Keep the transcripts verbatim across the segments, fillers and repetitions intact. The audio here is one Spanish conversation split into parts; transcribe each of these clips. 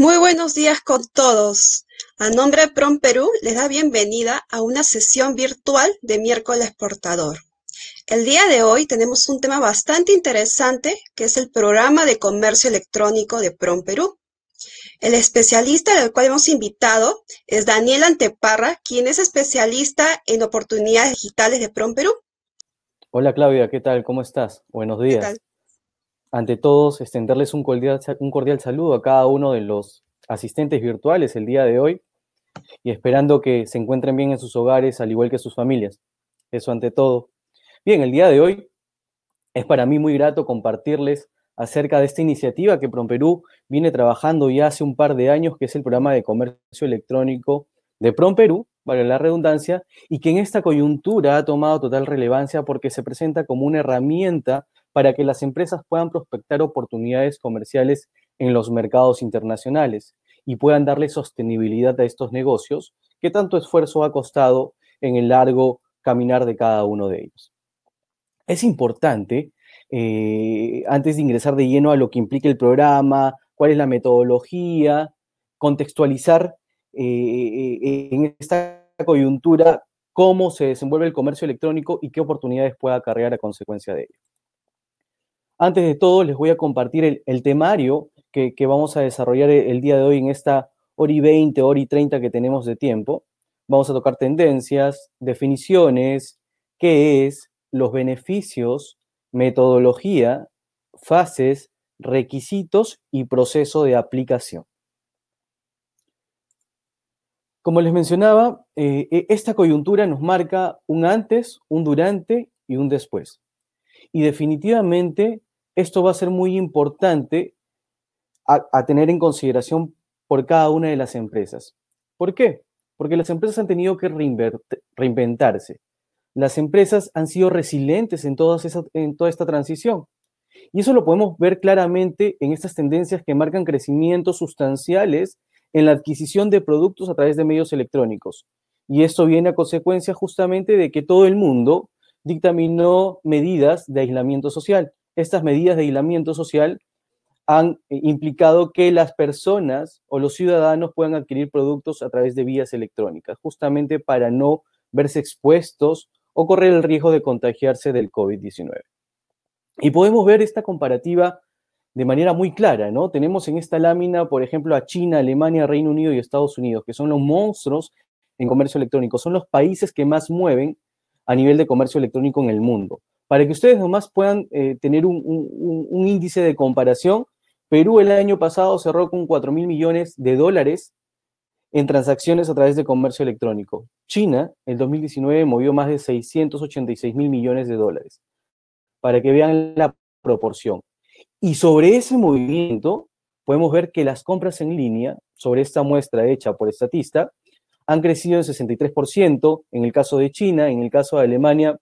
Muy buenos días con todos. A nombre de PROMPERÚ les da bienvenida a una sesión virtual de Miércoles Exportador. El día de hoy tenemos un tema bastante interesante que es el programa de comercio electrónico de PROMPERÚ. El especialista del cual hemos invitado es Daniel Anteparra, quien es especialista en oportunidades digitales de PROMPERÚ. Hola Claudia, ¿qué tal? ¿Cómo estás? Buenos días. ¿Qué tal? Ante todos, extenderles un cordial, un cordial saludo a cada uno de los asistentes virtuales el día de hoy y esperando que se encuentren bien en sus hogares, al igual que sus familias. Eso ante todo. Bien, el día de hoy es para mí muy grato compartirles acerca de esta iniciativa que PROMPERÚ viene trabajando ya hace un par de años, que es el programa de comercio electrónico de PROMPERÚ, vale la redundancia, y que en esta coyuntura ha tomado total relevancia porque se presenta como una herramienta para que las empresas puedan prospectar oportunidades comerciales en los mercados internacionales y puedan darle sostenibilidad a estos negocios que tanto esfuerzo ha costado en el largo caminar de cada uno de ellos. Es importante, eh, antes de ingresar de lleno a lo que implica el programa, cuál es la metodología, contextualizar eh, en esta coyuntura cómo se desenvuelve el comercio electrónico y qué oportunidades puede acarrear a consecuencia de ello. Antes de todo, les voy a compartir el, el temario que, que vamos a desarrollar el, el día de hoy en esta hora y veinte, hora y treinta que tenemos de tiempo. Vamos a tocar tendencias, definiciones, qué es, los beneficios, metodología, fases, requisitos y proceso de aplicación. Como les mencionaba, eh, esta coyuntura nos marca un antes, un durante y un después. Y definitivamente esto va a ser muy importante a, a tener en consideración por cada una de las empresas. ¿Por qué? Porque las empresas han tenido que reinventarse. Las empresas han sido resilientes en, todas esas, en toda esta transición. Y eso lo podemos ver claramente en estas tendencias que marcan crecimientos sustanciales en la adquisición de productos a través de medios electrónicos. Y esto viene a consecuencia justamente de que todo el mundo dictaminó medidas de aislamiento social. Estas medidas de aislamiento social han implicado que las personas o los ciudadanos puedan adquirir productos a través de vías electrónicas, justamente para no verse expuestos o correr el riesgo de contagiarse del COVID diecinueve. Y podemos ver esta comparativa de manera muy clara, ¿no? Tenemos en esta lámina, por ejemplo, a China, Alemania, Reino Unido y Estados Unidos, que son los monstruos en comercio electrónico, son los países que más mueven a nivel de comercio electrónico en el mundo. Para que ustedes nomás puedan eh, tener un, un, un índice de comparación, Perú el año pasado cerró con cuatro mil millones de dólares en transacciones a través de comercio electrónico. China, el dos mil diecinueve, movió más de seiscientos ochenta y seis mil millones de dólares, para que vean la proporción. Y sobre ese movimiento, podemos ver que las compras en línea, sobre esta muestra hecha por Estatista, han crecido en sesenta y tres por ciento, en el caso de China, en el caso de Alemania,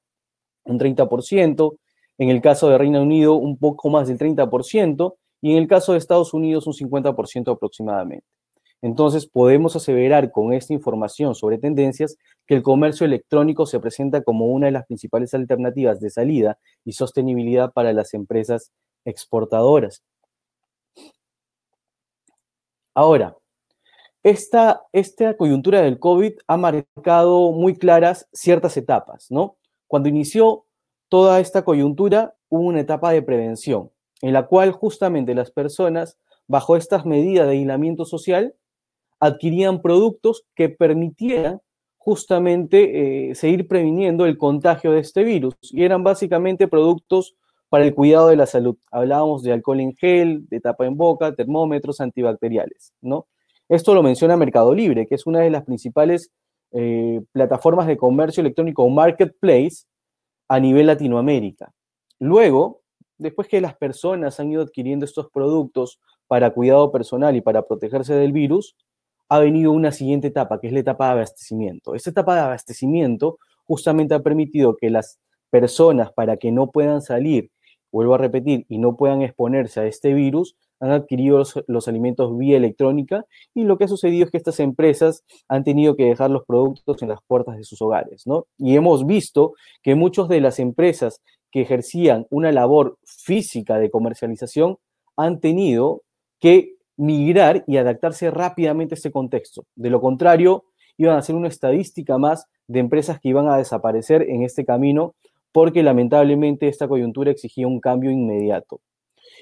un treinta por ciento, en el caso de Reino Unido, un poco más del treinta por ciento, y en el caso de Estados Unidos, un cincuenta por ciento aproximadamente. Entonces, podemos aseverar con esta información sobre tendencias que el comercio electrónico se presenta como una de las principales alternativas de salida y sostenibilidad para las empresas exportadoras. Ahora, Esta, esta coyuntura del COVID ha marcado muy claras ciertas etapas, ¿no? Cuando inició toda esta coyuntura, hubo una etapa de prevención, en la cual justamente las personas, bajo estas medidas de aislamiento social, adquirían productos que permitieran justamente eh, seguir previniendo el contagio de este virus. Y eran básicamente productos para el cuidado de la salud. Hablábamos de alcohol en gel, de tapa en boca, termómetros antibacteriales, ¿no? Esto lo menciona Mercado Libre, que es una de las principales eh, plataformas de comercio electrónico o marketplace a nivel Latinoamérica. Luego, después que las personas han ido adquiriendo estos productos para cuidado personal y para protegerse del virus, ha venido una siguiente etapa, que es la etapa de abastecimiento. Esta etapa de abastecimiento justamente ha permitido que las personas, para que no puedan salir, vuelvo a repetir, y no puedan exponerse a este virus, han adquirido los, los alimentos vía electrónica y lo que ha sucedido es que estas empresas han tenido que dejar los productos en las puertas de sus hogares, ¿no? Y hemos visto que muchas de las empresas que ejercían una labor física de comercialización han tenido que migrar y adaptarse rápidamente a este contexto. De lo contrario, iban a ser una estadística más de empresas que iban a desaparecer en este camino porque lamentablemente esta coyuntura exigía un cambio inmediato.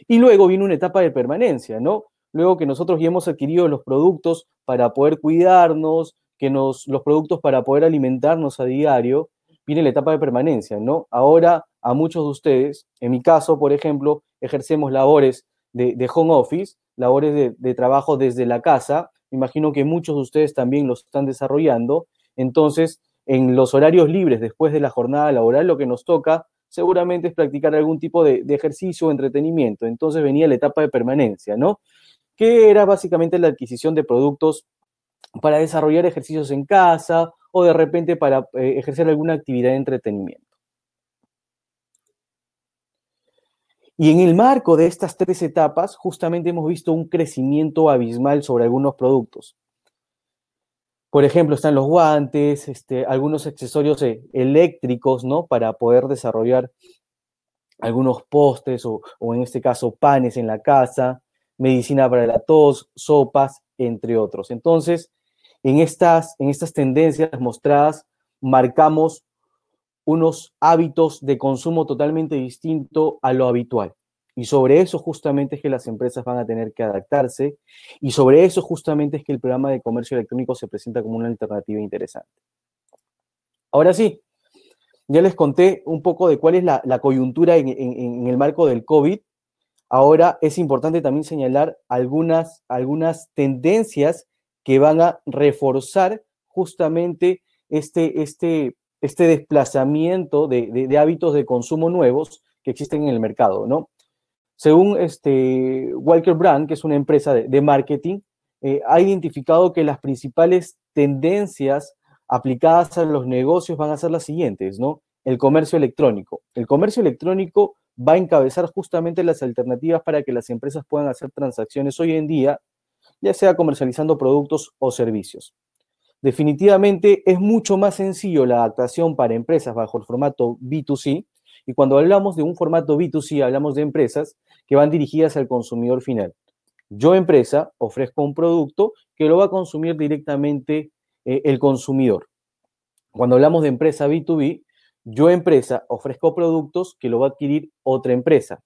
Y luego viene una etapa de permanencia, ¿no? Luego que nosotros ya hemos adquirido los productos para poder cuidarnos, que nos, los productos para poder alimentarnos a diario, viene la etapa de permanencia, ¿no? Ahora, a muchos de ustedes, en mi caso, por ejemplo, ejercemos labores de, de home office, labores de, de trabajo desde la casa. Imagino que muchos de ustedes también los están desarrollando. Entonces, en los horarios libres después de la jornada laboral, lo que nos toca seguramente es practicar algún tipo de, de ejercicio o entretenimiento. Entonces venía la etapa de permanencia, ¿no? Que era básicamente la adquisición de productos para desarrollar ejercicios en casa o de repente para eh, ejercer alguna actividad de entretenimiento. Y en el marco de estas tres etapas, justamente hemos visto un crecimiento abismal sobre algunos productos. Por ejemplo, están los guantes, este, algunos accesorios eléctricos, ¿no? Para poder desarrollar algunos postres o, o en este caso panes en la casa, medicina para la tos, sopas, entre otros. Entonces, en estas, en estas tendencias mostradas, marcamos unos hábitos de consumo totalmente distinto a lo habitual. Y sobre eso justamente es que las empresas van a tener que adaptarse y sobre eso justamente es que el programa de comercio electrónico se presenta como una alternativa interesante. Ahora sí, ya les conté un poco de cuál es la, la coyuntura en, en, en el marco del COVID. Ahora es importante también señalar algunas, algunas tendencias que van a reforzar justamente este... este este desplazamiento de, de, de hábitos de consumo nuevos que existen en el mercado, ¿no? Según este Walker Brand, que es una empresa de, de marketing, eh, ha identificado que las principales tendencias aplicadas a los negocios van a ser las siguientes, ¿no? El comercio electrónico. El comercio electrónico va a encabezar justamente las alternativas para que las empresas puedan hacer transacciones hoy en día, ya sea comercializando productos o servicios. Definitivamente es mucho más sencillo la adaptación para empresas bajo el formato B dos C, y cuando hablamos de un formato B dos C hablamos de empresas que van dirigidas al consumidor final. Yo, empresa, ofrezco un producto que lo va a consumir directamente eh, el consumidor. Cuando hablamos de empresa B dos B, yo, empresa, ofrezco productos que lo va a adquirir otra empresa.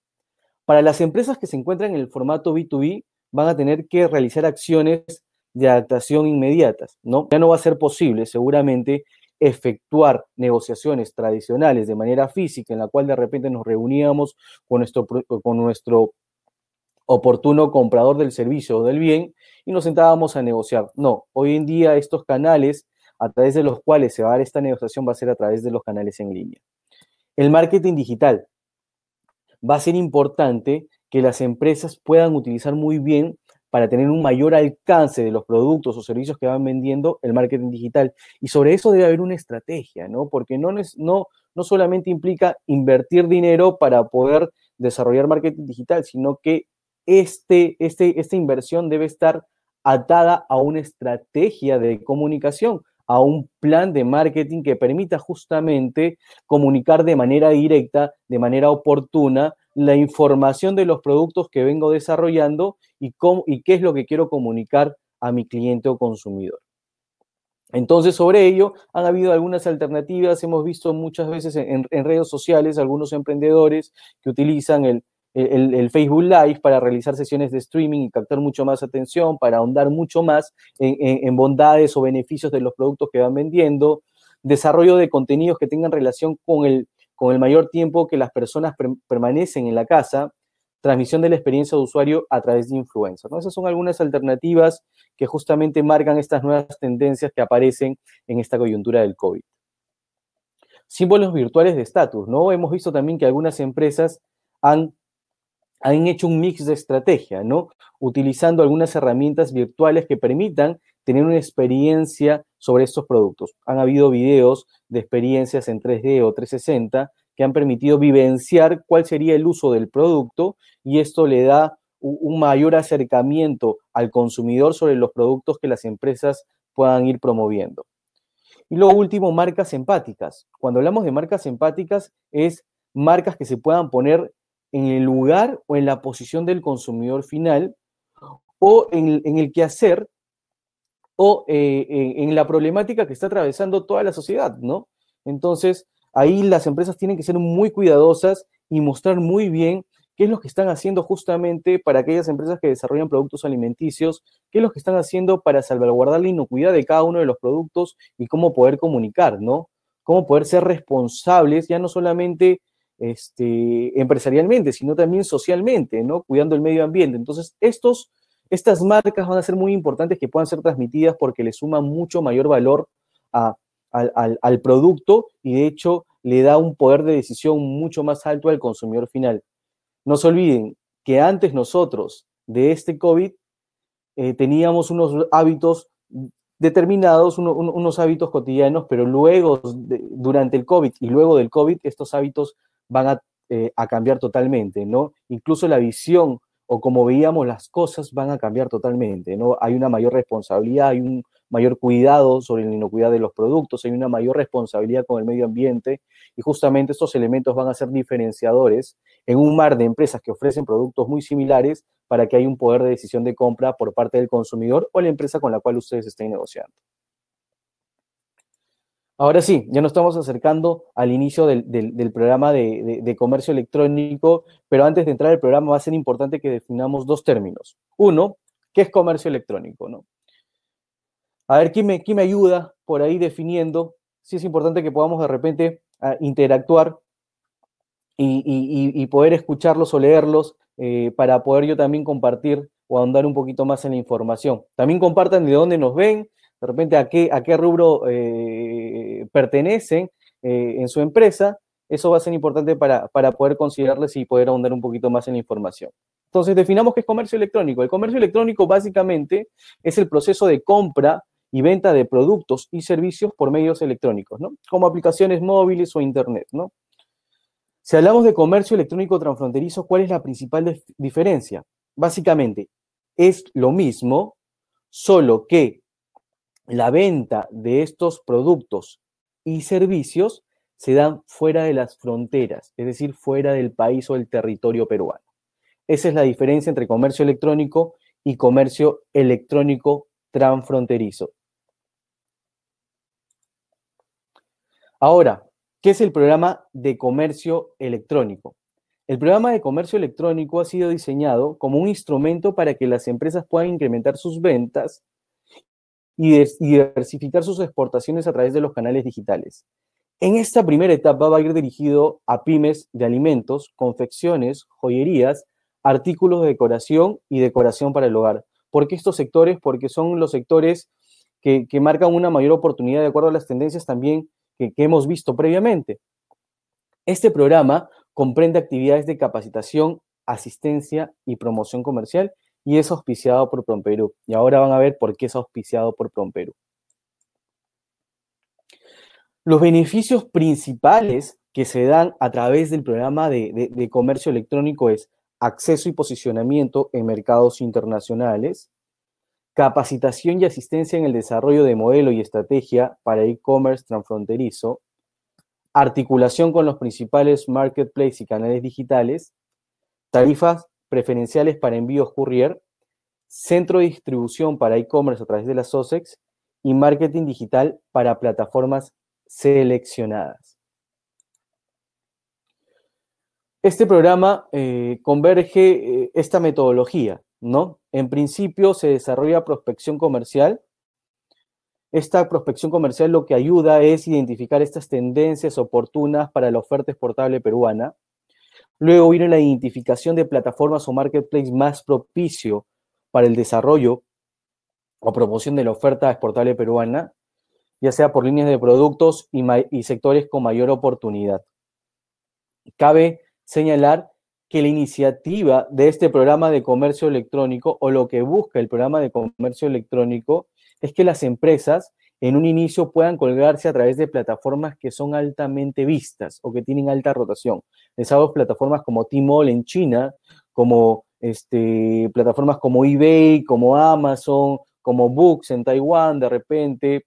Para las empresas que se encuentran en el formato B dos B, van a tener que realizar acciones de adaptación inmediatas, ¿no? Ya no va a ser posible seguramente efectuar negociaciones tradicionales de manera física en la cual de repente nos reuníamos con nuestro, con nuestro oportuno comprador del servicio o del bien y nos sentábamos a negociar. No, hoy en día estos canales a través de los cuales se va a dar esta negociación va a ser a través de los canales en línea. El marketing digital va a ser importante que las empresas puedan utilizar muy bien para tener un mayor alcance de los productos o servicios que van vendiendo el marketing digital. Y sobre eso debe haber una estrategia, ¿no? Porque no, no, no solamente implica invertir dinero para poder desarrollar marketing digital, sino que este, este, esta inversión debe estar atada a una estrategia de comunicación, a un plan de marketing que permita justamente comunicar de manera directa, de manera oportuna, la información de los productos que vengo desarrollando y, cómo, y qué es lo que quiero comunicar a mi cliente o consumidor. Entonces, sobre ello, han habido algunas alternativas. Hemos visto muchas veces en, en redes sociales algunos emprendedores que utilizan el, el, el Facebook Live para realizar sesiones de streaming y captar mucho más atención, para ahondar mucho más en, en, en bondades o beneficios de los productos que van vendiendo. Desarrollo de contenidos que tengan relación con el con el mayor tiempo que las personas pre- permanecen en la casa, transmisión de la experiencia de usuario a través de influencers, ¿no? Esas son algunas alternativas que justamente marcan estas nuevas tendencias que aparecen en esta coyuntura del COVID. Símbolos virtuales de estatus, ¿no? Hemos visto también que algunas empresas han, han hecho un mix de estrategia, ¿no? Utilizando algunas herramientas virtuales que permitan tener una experiencia sobre estos productos. Han habido videos de experiencias en tres D o trescientos sesenta que han permitido vivenciar cuál sería el uso del producto y esto le da un mayor acercamiento al consumidor sobre los productos que las empresas puedan ir promoviendo. Y lo último, marcas empáticas. Cuando hablamos de marcas empáticas es marcas que se puedan poner en el lugar o en la posición del consumidor final o en, en el quehacer o eh, en, en la problemática que está atravesando toda la sociedad, ¿no? Entonces, ahí las empresas tienen que ser muy cuidadosas y mostrar muy bien qué es lo que están haciendo justamente para aquellas empresas que desarrollan productos alimenticios, qué es lo que están haciendo para salvaguardar la inocuidad de cada uno de los productos y cómo poder comunicar, ¿no? Cómo poder ser responsables, ya no solamente este, empresarialmente, sino también socialmente, ¿no? Cuidando el medio ambiente. Entonces, estos, estas marcas van a ser muy importantes que puedan ser transmitidas porque le suman mucho mayor valor a, al, al, al producto y, de hecho, le da un poder de decisión mucho más alto al consumidor final. No se olviden que antes nosotros de este COVID eh, teníamos unos hábitos determinados, uno, un, unos hábitos cotidianos, pero luego, de, durante el COVID y luego del COVID, estos hábitos van a, eh, a cambiar totalmente, ¿no? Incluso la visión o como veíamos las cosas van a cambiar totalmente, ¿no? Hay una mayor responsabilidad, hay un mayor cuidado sobre la inocuidad de los productos, hay una mayor responsabilidad con el medio ambiente y justamente estos elementos van a ser diferenciadores en un mar de empresas que ofrecen productos muy similares para que haya un poder de decisión de compra por parte del consumidor o la empresa con la cual ustedes estén negociando. Ahora sí, ya nos estamos acercando al inicio del, del, del programa de, de, de comercio electrónico, pero antes de entrar al programa va a ser importante que definamos dos términos. Uno, ¿qué es comercio electrónico, no? A ver, ¿quién me, quién me ayuda por ahí definiendo? Sí es importante que podamos de repente uh, interactuar y, y, y poder escucharlos o leerlos eh, para poder yo también compartir o ahondar un poquito más en la información. También compartan de dónde nos ven, de repente a qué, a qué rubro eh, pertenecen eh, en su empresa. Eso va a ser importante para, para poder considerarles y poder ahondar un poquito más en la información. Entonces, definamos qué es comercio electrónico. El comercio electrónico básicamente es el proceso de compra y venta de productos y servicios por medios electrónicos, ¿no? Como aplicaciones móviles o internet, ¿no? Si hablamos de comercio electrónico transfronterizo, ¿cuál es la principal diferencia? Básicamente, es lo mismo, solo que la venta de estos productos y servicios se dan fuera de las fronteras, es decir, fuera del país o del territorio peruano. Esa es la diferencia entre comercio electrónico y comercio electrónico transfronterizo. Ahora, ¿qué es el programa de comercio electrónico? El programa de comercio electrónico ha sido diseñado como un instrumento para que las empresas puedan incrementar sus ventas y diversificar sus exportaciones a través de los canales digitales. En esta primera etapa va a ir dirigido a pymes de alimentos, confecciones, joyerías, artículos de decoración y decoración para el hogar. ¿Por qué estos sectores? Porque son los sectores que, que marcan una mayor oportunidad de acuerdo a las tendencias también Que, que hemos visto previamente. Este programa comprende actividades de capacitación, asistencia y promoción comercial y es auspiciado por PROMPERÚ. Y ahora van a ver por qué es auspiciado por PROMPERÚ. Los beneficios principales que se dan a través del programa de, de, de comercio electrónico es acceso y posicionamiento en mercados internacionales, capacitación y asistencia en el desarrollo de modelo y estrategia para e-commerce transfronterizo, articulación con los principales marketplaces y canales digitales, tarifas preferenciales para envíos courier, centro de distribución para e-commerce a través de la SOSEX y marketing digital para plataformas seleccionadas. Este programa eh, converge eh, esta metodología, ¿no? En principio se desarrolla prospección comercial. Esta prospección comercial lo que ayuda es identificar estas tendencias oportunas para la oferta exportable peruana. Luego viene la identificación de plataformas o marketplace más propicio para el desarrollo o promoción de la oferta exportable peruana, ya sea por líneas de productos y, y sectores con mayor oportunidad. Cabe señalar que la iniciativa de este programa de comercio electrónico o lo que busca el programa de comercio electrónico es que las empresas en un inicio puedan colgarse a través de plataformas que son altamente vistas o que tienen alta rotación. Les hago plataformas como Tmall en China, como este, plataformas como eBay, como Amazon, como Books en Taiwán, de repente,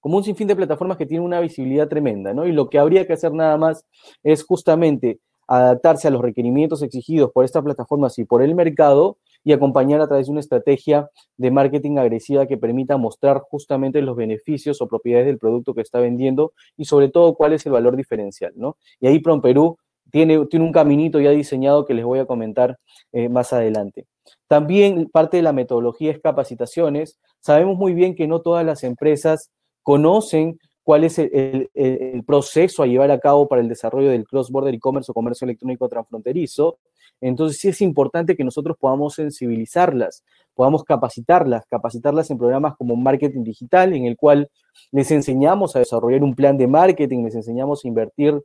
como un sinfín de plataformas que tienen una visibilidad tremenda, ¿no? Y lo que habría que hacer nada más es justamente adaptarse a los requerimientos exigidos por estas plataformas y por el mercado y acompañar a través de una estrategia de marketing agresiva que permita mostrar justamente los beneficios o propiedades del producto que está vendiendo y sobre todo cuál es el valor diferencial, ¿no? Y ahí PROMPERÚ tiene, tiene un caminito ya diseñado que les voy a comentar eh, más adelante. También parte de la metodología es capacitaciones. Sabemos muy bien que no todas las empresas conocen cuál es el, el, el proceso a llevar a cabo para el desarrollo del cross-border e-commerce o comercio electrónico transfronterizo. Entonces sí es importante que nosotros podamos sensibilizarlas, podamos capacitarlas, capacitarlas en programas como marketing digital, en el cual les enseñamos a desarrollar un plan de marketing, les enseñamos a invertir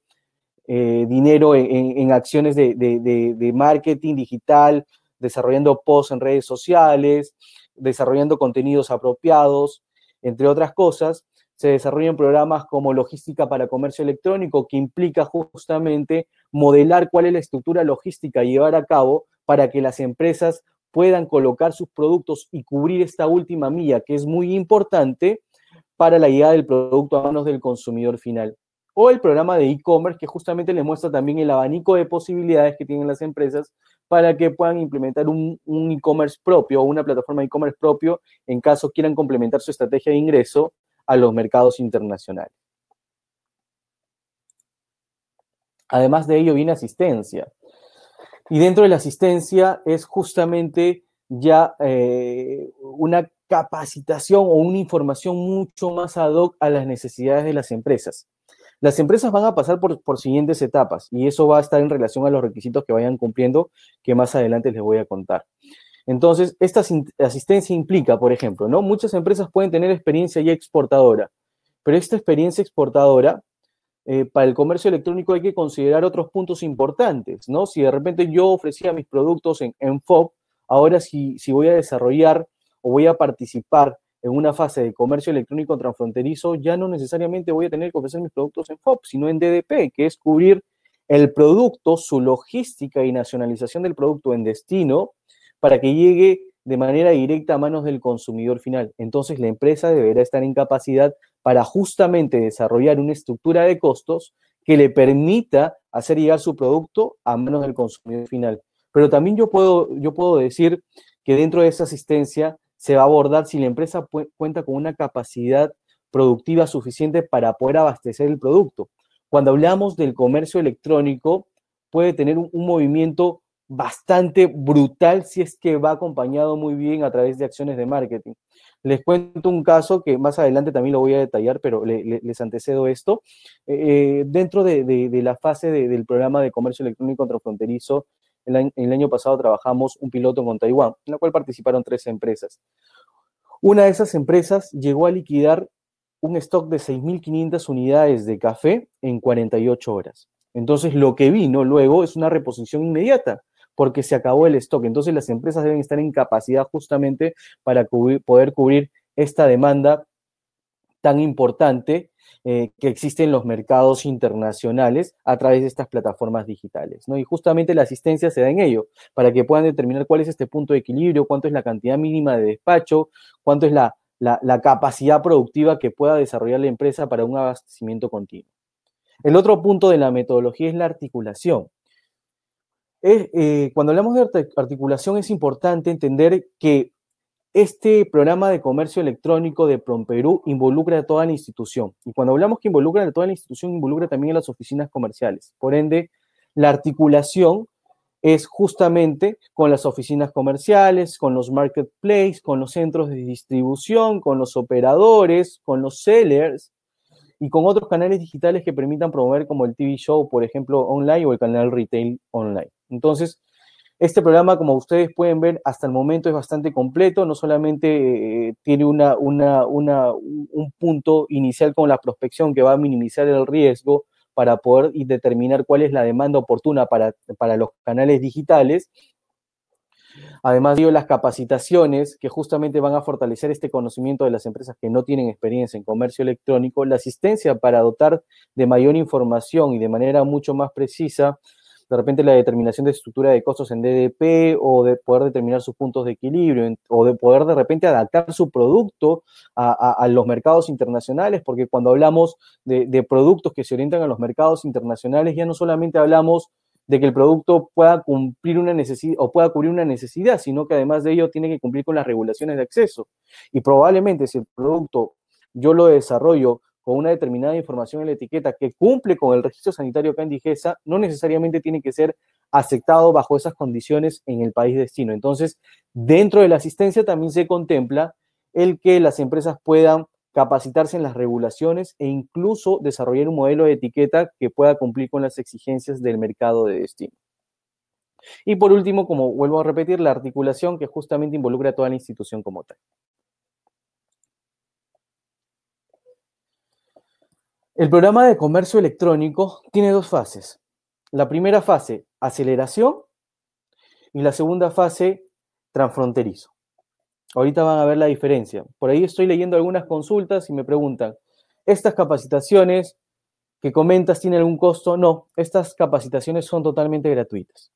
eh, dinero en, en, en acciones de, de, de, de marketing digital, desarrollando posts en redes sociales, desarrollando contenidos apropiados, entre otras cosas. Se desarrollan programas como logística para comercio electrónico, que implica justamente modelar cuál es la estructura logística a llevar a cabo para que las empresas puedan colocar sus productos y cubrir esta última milla, que es muy importante para la llegada del producto a manos del consumidor final. O el programa de e-commerce, que justamente les muestra también el abanico de posibilidades que tienen las empresas para que puedan implementar un, un e-commerce propio o una plataforma de e-commerce propio en caso quieran complementar su estrategia de ingreso a los mercados internacionales. Además de ello viene asistencia. Y dentro de la asistencia es justamente ya eh, una capacitación o una información mucho más ad hoc a las necesidades de las empresas. Las empresas van a pasar por, por siguientes etapas y eso va a estar en relación a los requisitos que vayan cumpliendo, que más adelante les voy a contar. Entonces, esta asistencia implica, por ejemplo, ¿no? Muchas empresas pueden tener experiencia ya exportadora, pero esta experiencia exportadora, eh, para el comercio electrónico hay que considerar otros puntos importantes, ¿no? Si de repente yo ofrecía mis productos en, en F O B, ahora si, si voy a desarrollar o voy a participar en una fase de comercio electrónico transfronterizo, ya no necesariamente voy a tener que ofrecer mis productos en F O B, sino en D D P, que es cubrir el producto, su logística y nacionalización del producto en destino, para que llegue de manera directa a manos del consumidor final. Entonces, la empresa deberá estar en capacidad para justamente desarrollar una estructura de costos que le permita hacer llegar su producto a manos del consumidor final. Pero también yo puedo, yo puedo decir que dentro de esa asistencia se va a abordar si la empresa cuenta con una capacidad productiva suficiente para poder abastecer el producto. Cuando hablamos del comercio electrónico, puede tener un, un movimiento bastante brutal si es que va acompañado muy bien a través de acciones de marketing. Les cuento un caso que más adelante también lo voy a detallar, pero le, le, les antecedo esto. Eh, dentro de, de, de la fase de, del programa de comercio electrónico transfronterizo, el año, el año pasado trabajamos un piloto con Taiwán, en la cual participaron tres empresas. Una de esas empresas llegó a liquidar un stock de seis mil quinientas unidades de café en cuarenta y ocho horas. Entonces, lo que vino luego es una reposición inmediata, porque se acabó el stock. Entonces, las empresas deben estar en capacidad justamente para cubrir, poder cubrir esta demanda tan importante eh, que existe en los mercados internacionales a través de estas plataformas digitales, ¿no? Y justamente la asistencia se da en ello, para que puedan determinar cuál es este punto de equilibrio, cuánto es la cantidad mínima de despacho, cuánto es la, la, la capacidad productiva que pueda desarrollar la empresa para un abastecimiento continuo. El otro punto de la metodología es la articulación. Es, eh, cuando hablamos de articulación es importante entender que este programa de comercio electrónico de PROMPERÚ involucra a toda la institución. Y cuando hablamos que involucra a toda la institución, involucra también a las oficinas comerciales. Por ende, la articulación es justamente con las oficinas comerciales, con los marketplaces, con los centros de distribución, con los operadores, con los sellers y con otros canales digitales que permitan promover como el T V Show, por ejemplo, online o el canal retail online. Entonces, este programa, como ustedes pueden ver, hasta el momento es bastante completo, no solamente eh, tiene una, una, una, un punto inicial con la prospección que va a minimizar el riesgo para poder determinar cuál es la demanda oportuna para, para los canales digitales. Además, digo, las capacitaciones que justamente van a fortalecer este conocimiento de las empresas que no tienen experiencia en comercio electrónico, la asistencia para dotar de mayor información y de manera mucho más precisa, de repente la determinación de estructura de costos en D D P o de poder determinar sus puntos de equilibrio o de poder de repente adaptar su producto a, a, a los mercados internacionales, porque cuando hablamos de, de productos que se orientan a los mercados internacionales ya no solamente hablamos de que el producto pueda cumplir una necesidad o pueda cubrir una necesidad, sino que además de ello tiene que cumplir con las regulaciones de acceso. Y probablemente si el producto yo lo desarrollo con una determinada información en la etiqueta que cumple con el registro sanitario acá en DIGESA, no necesariamente tiene que ser aceptado bajo esas condiciones en el país destino. Entonces, dentro de la asistencia también se contempla el que las empresas puedan capacitarse en las regulaciones e incluso desarrollar un modelo de etiqueta que pueda cumplir con las exigencias del mercado de destino. Y por último, como vuelvo a repetir, la articulación que justamente involucra a toda la institución como tal. El programa de comercio electrónico tiene dos fases. La primera fase, aceleración, y la segunda fase, transfronterizo. Ahorita van a ver la diferencia. Por ahí estoy leyendo algunas consultas y me preguntan, ¿estas capacitaciones que comentas tienen algún costo? No, estas capacitaciones son totalmente gratuitas.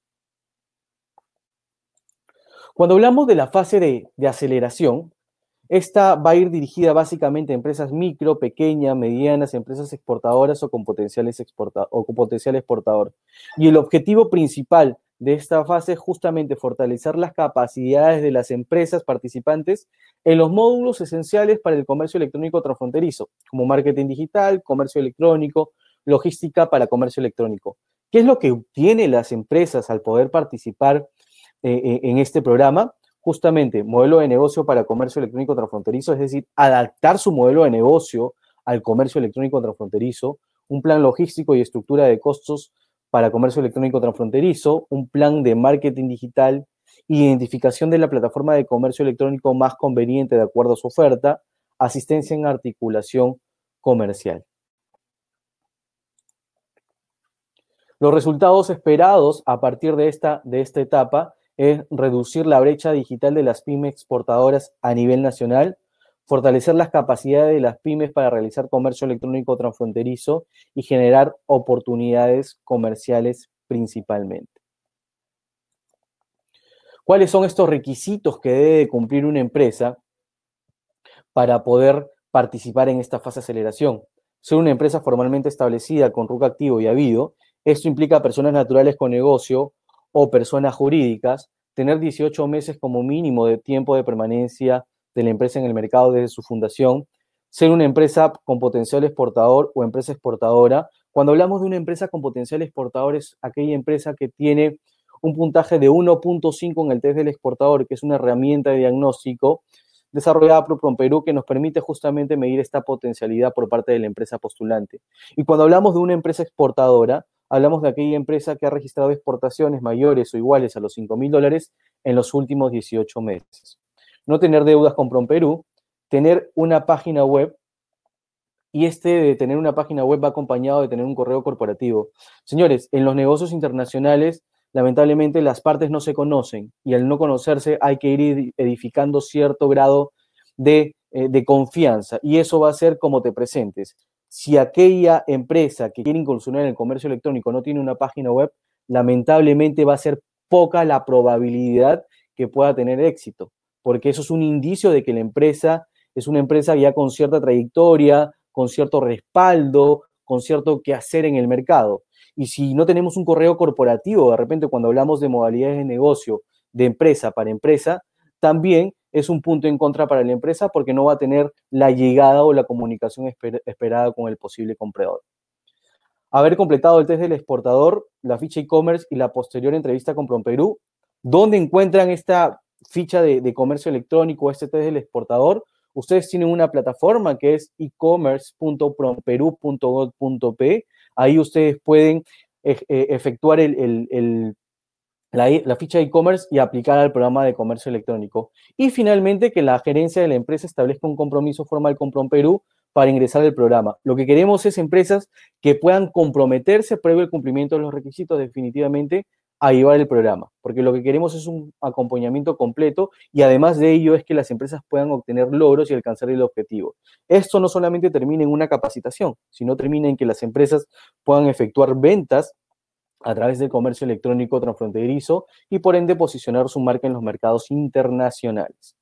Cuando hablamos de la fase de, de aceleración, esta va a ir dirigida básicamente a empresas micro, pequeñas, medianas, empresas exportadoras o con, potenciales exporta- o con potencial exportador. Y el objetivo principal de esta fase es justamente fortalecer las capacidades de las empresas participantes en los módulos esenciales para el comercio electrónico transfronterizo, como marketing digital, comercio electrónico, logística para comercio electrónico. ¿Qué es lo que obtienen las empresas al poder participar eh, en este programa? Justamente, modelo de negocio para comercio electrónico transfronterizo, es decir, adaptar su modelo de negocio al comercio electrónico transfronterizo, un plan logístico y estructura de costos para comercio electrónico transfronterizo, un plan de marketing digital, identificación de la plataforma de comercio electrónico más conveniente de acuerdo a su oferta, asistencia en articulación comercial. Los resultados esperados a partir de esta, de esta etapa es reducir la brecha digital de las pymes exportadoras a nivel nacional, fortalecer las capacidades de las pymes para realizar comercio electrónico transfronterizo y generar oportunidades comerciales principalmente. ¿Cuáles son estos requisitos que debe cumplir una empresa para poder participar en esta fase de aceleración? Ser una empresa formalmente establecida con R U C activo y habido, esto implica personas naturales con negocio o personas jurídicas, tener dieciocho meses como mínimo de tiempo de permanencia de la empresa en el mercado desde su fundación, ser una empresa con potencial exportador o empresa exportadora. Cuando hablamos de una empresa con potencial exportador, es aquella empresa que tiene un puntaje de uno punto cinco en el test del exportador, que es una herramienta de diagnóstico desarrollada por PROMPERÚ que nos permite justamente medir esta potencialidad por parte de la empresa postulante. Y cuando hablamos de una empresa exportadora, hablamos de aquella empresa que ha registrado exportaciones mayores o iguales a los cinco mil dólares en los últimos dieciocho meses. No tener deudas con PROMPERÚ, tener una página web, y este de tener una página web va acompañado de tener un correo corporativo. Señores, en los negocios internacionales, lamentablemente, las partes no se conocen, y al no conocerse hay que ir edificando cierto grado de, eh, de confianza, y eso va a ser como te presentes. Si aquella empresa que quiere incursionar en el comercio electrónico no tiene una página web, lamentablemente va a ser poca la probabilidad que pueda tener éxito, porque eso es un indicio de que la empresa es una empresa ya con cierta trayectoria, con cierto respaldo, con cierto quehacer en el mercado. Y si no tenemos un correo corporativo, de repente cuando hablamos de modalidades de negocio, de empresa para empresa, también es un punto en contra para la empresa porque no va a tener la llegada o la comunicación esper- esperada con el posible comprador. Haber completado el test del exportador, la ficha e-commerce y la posterior entrevista con PROMPERÚ. ¿Dónde encuentran esta ficha de, de comercio electrónico, este test del exportador? Ustedes tienen una plataforma que es e-commerce punto promperú punto gob punto pe. Ahí ustedes pueden e- efectuar el... el, el La, la ficha de e-commerce y aplicar al programa de comercio electrónico. Y finalmente, que la gerencia de la empresa establezca un compromiso formal con PROMPERÚ para ingresar al programa. Lo que queremos es empresas que puedan comprometerse previo al cumplimiento de los requisitos definitivamente a llevar el programa, porque lo que queremos es un acompañamiento completo y además de ello es que las empresas puedan obtener logros y alcanzar el objetivo. Esto no solamente termina en una capacitación, sino termina en que las empresas puedan efectuar ventas a través del comercio electrónico transfronterizo y por ende posicionar su marca en los mercados internacionales.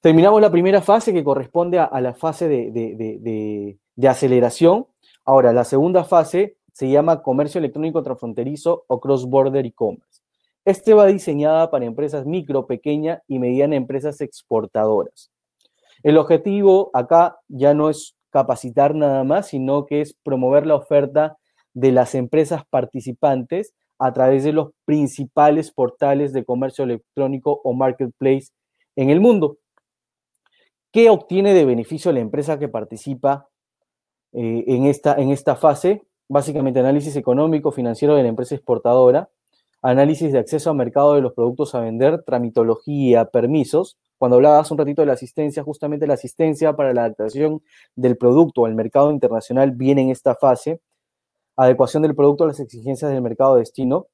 Terminamos la primera fase que corresponde a, a la fase de, de, de, de, de aceleración. Ahora, la segunda fase se llama comercio electrónico transfronterizo o cross-border e-commerce. Este va diseñada para empresas micro, pequeña y mediana empresas exportadoras. El objetivo acá ya no es capacitar nada más, sino que es promover la oferta de las empresas participantes a través de los principales portales de comercio electrónico o marketplace en el mundo. ¿Qué obtiene de beneficio la empresa que participa eh, en, esta, en esta fase? Básicamente análisis económico, financiero de la empresa exportadora, análisis de acceso a mercado de los productos a vender, tramitología, permisos. Cuando hablabas un ratito de la asistencia, justamente la asistencia para la adaptación del producto al mercado internacional viene en esta fase. Adecuación del producto a las exigencias del mercado de destino,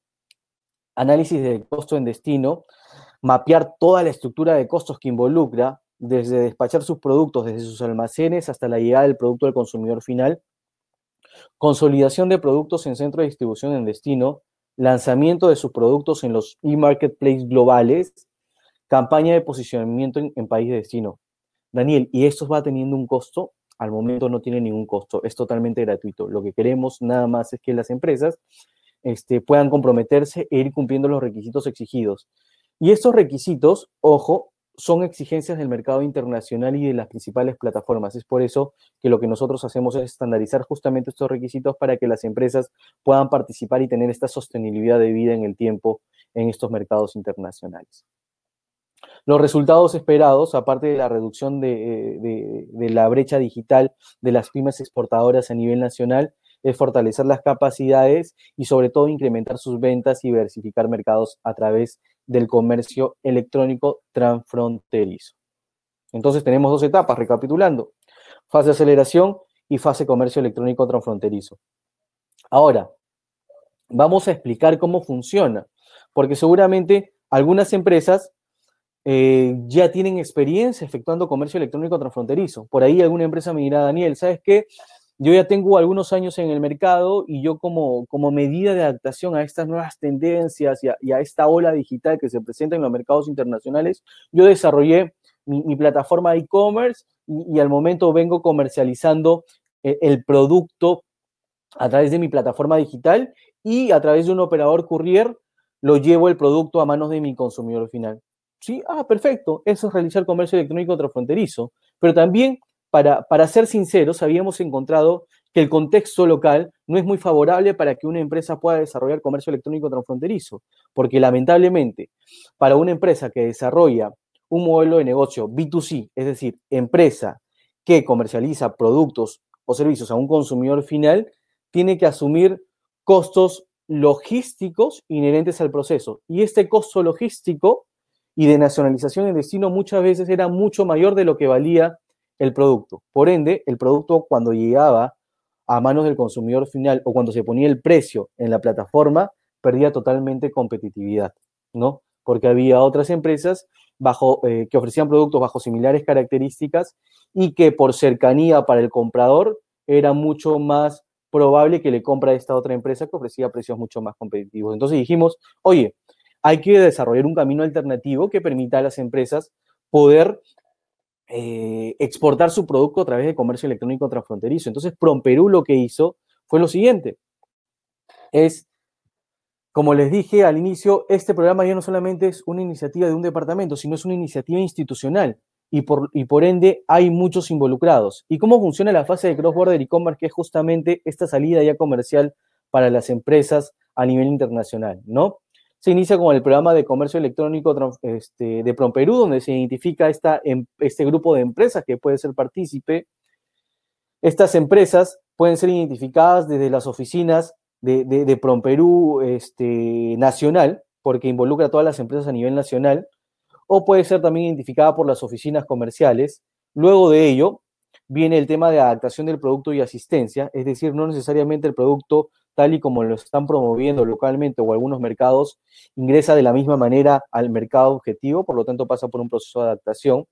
análisis del costo en destino, mapear toda la estructura de costos que involucra, desde despachar sus productos desde sus almacenes hasta la llegada del producto al consumidor final, consolidación de productos en centro de distribución en destino, lanzamiento de sus productos en los e-marketplace globales, campaña de posicionamiento en, en país de destino. Daniel, ¿y esto va teniendo un costo? Al momento no tiene ningún costo, es totalmente gratuito. Lo que queremos nada más es que las empresas este, puedan comprometerse e ir cumpliendo los requisitos exigidos. Y estos requisitos, ojo, son exigencias del mercado internacional y de las principales plataformas. Es por eso que lo que nosotros hacemos es estandarizar justamente estos requisitos para que las empresas puedan participar y tener esta sostenibilidad de vida en el tiempo en estos mercados internacionales. Los resultados esperados, aparte de la reducción de, de, de la brecha digital de las pymes exportadoras a nivel nacional, es fortalecer las capacidades y sobre todo incrementar sus ventas y diversificar mercados a través del comercio electrónico transfronterizo. Entonces tenemos dos etapas, recapitulando, fase de aceleración y fase de comercio electrónico transfronterizo. Ahora, vamos a explicar cómo funciona, porque seguramente algunas empresas eh, ya tienen experiencia efectuando comercio electrónico transfronterizo. Por ahí alguna empresa me dirá, Daniel, ¿sabes qué? Yo ya tengo algunos años en el mercado y yo como, como medida de adaptación a estas nuevas tendencias y a, y a esta ola digital que se presenta en los mercados internacionales, yo desarrollé mi, mi plataforma de e-commerce y, y al momento vengo comercializando el, el producto a través de mi plataforma digital y a través de un operador courier lo llevo el producto a manos de mi consumidor final. Sí, ah, perfecto, eso es realizar comercio electrónico transfronterizo, pero también... Para, para ser sinceros, habíamos encontrado que el contexto local no es muy favorable para que una empresa pueda desarrollar comercio electrónico transfronterizo, porque lamentablemente para una empresa que desarrolla un modelo de negocio B dos C, es decir, empresa que comercializa productos o servicios a un consumidor final, tiene que asumir costos logísticos inherentes al proceso. Y este costo logístico y de nacionalización en destino muchas veces era mucho mayor de lo que valía el producto. Por ende, el producto cuando llegaba a manos del consumidor final o cuando se ponía el precio en la plataforma, perdía totalmente competitividad, ¿no? Porque había otras empresas bajo, eh, que ofrecían productos bajo similares características y que por cercanía para el comprador era mucho más probable que le compra a esta otra empresa que ofrecía precios mucho más competitivos. Entonces dijimos, oye, hay que desarrollar un camino alternativo que permita a las empresas poder Eh, exportar su producto a través de comercio electrónico transfronterizo. Entonces, PROMPERÚ lo que hizo fue lo siguiente. Es, como les dije al inicio, este programa ya no solamente es una iniciativa de un departamento, sino es una iniciativa institucional y por, y por ende hay muchos involucrados. ¿Y cómo funciona la fase de cross-border e-commerce, que es justamente esta salida ya comercial para las empresas a nivel internacional, ¿no? Se inicia con el programa de comercio electrónico este, de PROMPERÚ, donde se identifica esta, este grupo de empresas que puede ser partícipe. Estas empresas pueden ser identificadas desde las oficinas de, de, de PROMPERÚ este, nacional, porque involucra a todas las empresas a nivel nacional, o puede ser también identificada por las oficinas comerciales. Luego de ello viene el tema de adaptación del producto y asistencia, es decir, no necesariamente el producto tal y como lo están promoviendo localmente o algunos mercados, ingresa de la misma manera al mercado objetivo, por lo tanto pasa por un proceso de adaptación.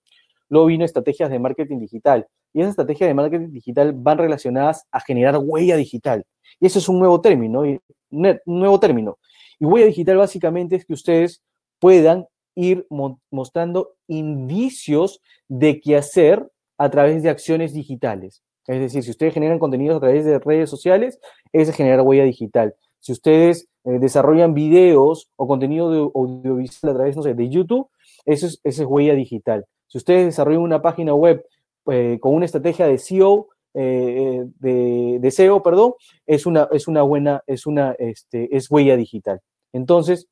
Luego vino estrategias de marketing digital, y esas estrategias de marketing digital van relacionadas a generar huella digital, y ese es un nuevo término, un nuevo término. Y huella digital básicamente es que ustedes puedan ir mostrando indicios de qué hacer a través de acciones digitales. Es decir, si ustedes generan contenidos a través de redes sociales, es generar huella digital. Si ustedes eh, desarrollan videos o contenido de audiovisual a través, no sé, de YouTube, eso es, eso es huella digital. Si ustedes desarrollan una página web eh, con una estrategia de S E O, eh, de, de S E O, perdón, es una, es una buena, es una, este, es huella digital. Entonces,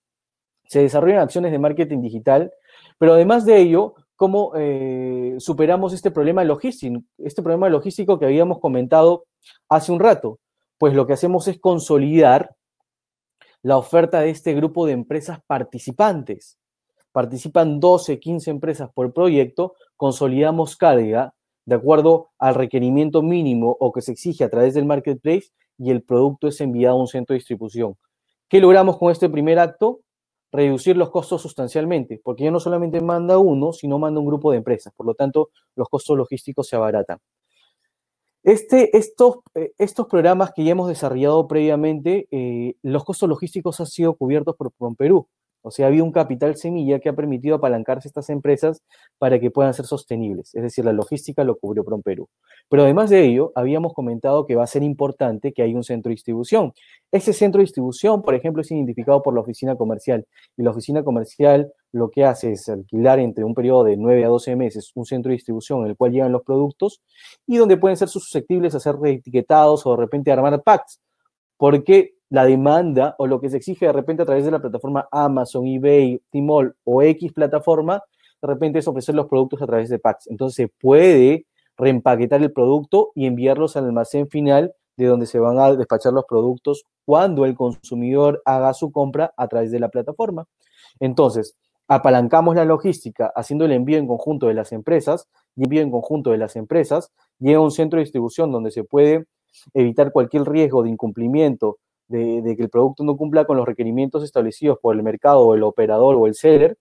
se desarrollan acciones de marketing digital, pero además de ello, ¿cómo eh, superamos este problema logístico, este problema logístico que habíamos comentado hace un rato? Pues lo que hacemos es consolidar la oferta de este grupo de empresas participantes. Participan doce, quince empresas por proyecto, consolidamos carga de acuerdo al requerimiento mínimo o que se exige a través del marketplace y el producto es enviado a un centro de distribución. ¿Qué logramos con este primer acto? Reducir los costos sustancialmente, porque ya no solamente manda uno, sino manda un grupo de empresas. Por lo tanto, los costos logísticos se abaratan. Este, estos, estos programas que ya hemos desarrollado previamente, eh, los costos logísticos han sido cubiertos por PROMPERÚ. O sea, ha habido un capital semilla que ha permitido apalancarse estas empresas para que puedan ser sostenibles. Es decir, la logística lo cubrió PROMPERÚ. Pero además de ello, habíamos comentado que va a ser importante que haya un centro de distribución. Ese centro de distribución, por ejemplo, es identificado por la oficina comercial. Y la oficina comercial lo que hace es alquilar entre un periodo de nueve a doce meses un centro de distribución en el cual llegan los productos y donde pueden ser susceptibles a ser reetiquetados o de repente armar packs. Porque la demanda o lo que se exige de repente a través de la plataforma Amazon, eBay, Tmall o X plataforma, de repente es ofrecer los productos a través de packs. Entonces se puede reempaquetar el producto y enviarlos al almacén final de donde se van a despachar los productos cuando el consumidor haga su compra a través de la plataforma. Entonces, apalancamos la logística haciendo el envío en conjunto de las empresas y envío en conjunto de las empresas. Llega a un centro de distribución donde se puede evitar cualquier riesgo de incumplimiento De, de que el producto no cumpla con los requerimientos establecidos por el mercado o el operador o el seller,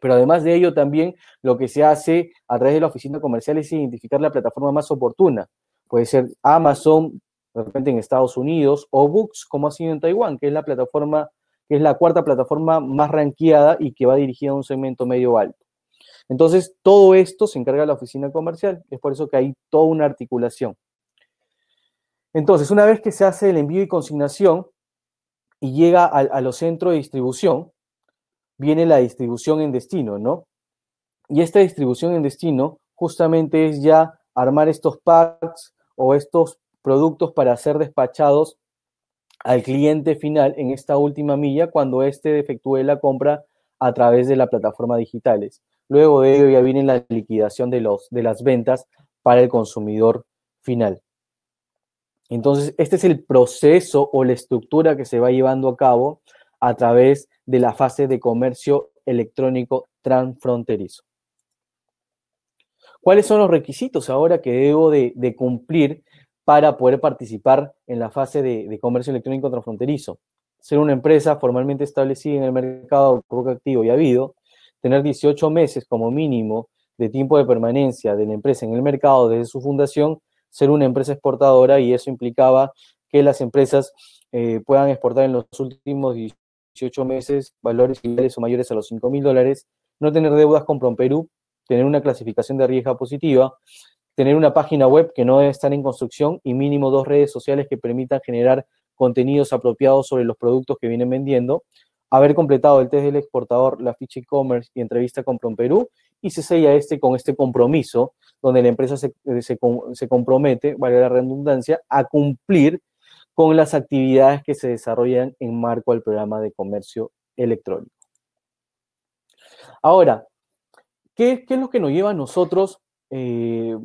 pero además de ello también lo que se hace a través de la oficina comercial es identificar la plataforma más oportuna. Puede ser Amazon, de repente en Estados Unidos, o Books, como ha sido en Taiwán, que es la plataforma, que es la cuarta plataforma más rankeada y que va dirigida a un segmento medio alto. Entonces, todo esto se encarga de la oficina comercial, es por eso que hay toda una articulación. Entonces, una vez que se hace el envío y consignación y llega a, a los centros de distribución, viene la distribución en destino, ¿no? Y esta distribución en destino justamente es ya armar estos packs o estos productos para ser despachados al cliente final en esta última milla cuando éste efectúe la compra a través de la plataforma digitales. Luego de ello ya viene la liquidación de, los, de las ventas para el consumidor final. Entonces, este es el proceso o la estructura que se va llevando a cabo a través de la fase de comercio electrónico transfronterizo. ¿Cuáles son los requisitos ahora que debo de, de cumplir para poder participar en la fase de, de comercio electrónico transfronterizo? Ser una empresa formalmente establecida en el mercado activo y habido, tener dieciocho meses como mínimo de tiempo de permanencia de la empresa en el mercado desde su fundación, ser una empresa exportadora y eso implicaba que las empresas eh, puedan exportar en los últimos dieciocho meses valores iguales o mayores a los cinco mil dólares, no tener deudas con PROMPERÚ, tener una clasificación de riesgo positiva, tener una página web que no debe estar en construcción y mínimo dos redes sociales que permitan generar contenidos apropiados sobre los productos que vienen vendiendo, haber completado el test del exportador, la ficha e-commerce y entrevista con PROMPERÚ y se sella este con este compromiso donde la empresa se, se, se compromete, vale la redundancia, a cumplir con las actividades que se desarrollan en marco al programa de comercio electrónico. Ahora, ¿qué, qué es lo que nos lleva a nosotros eh,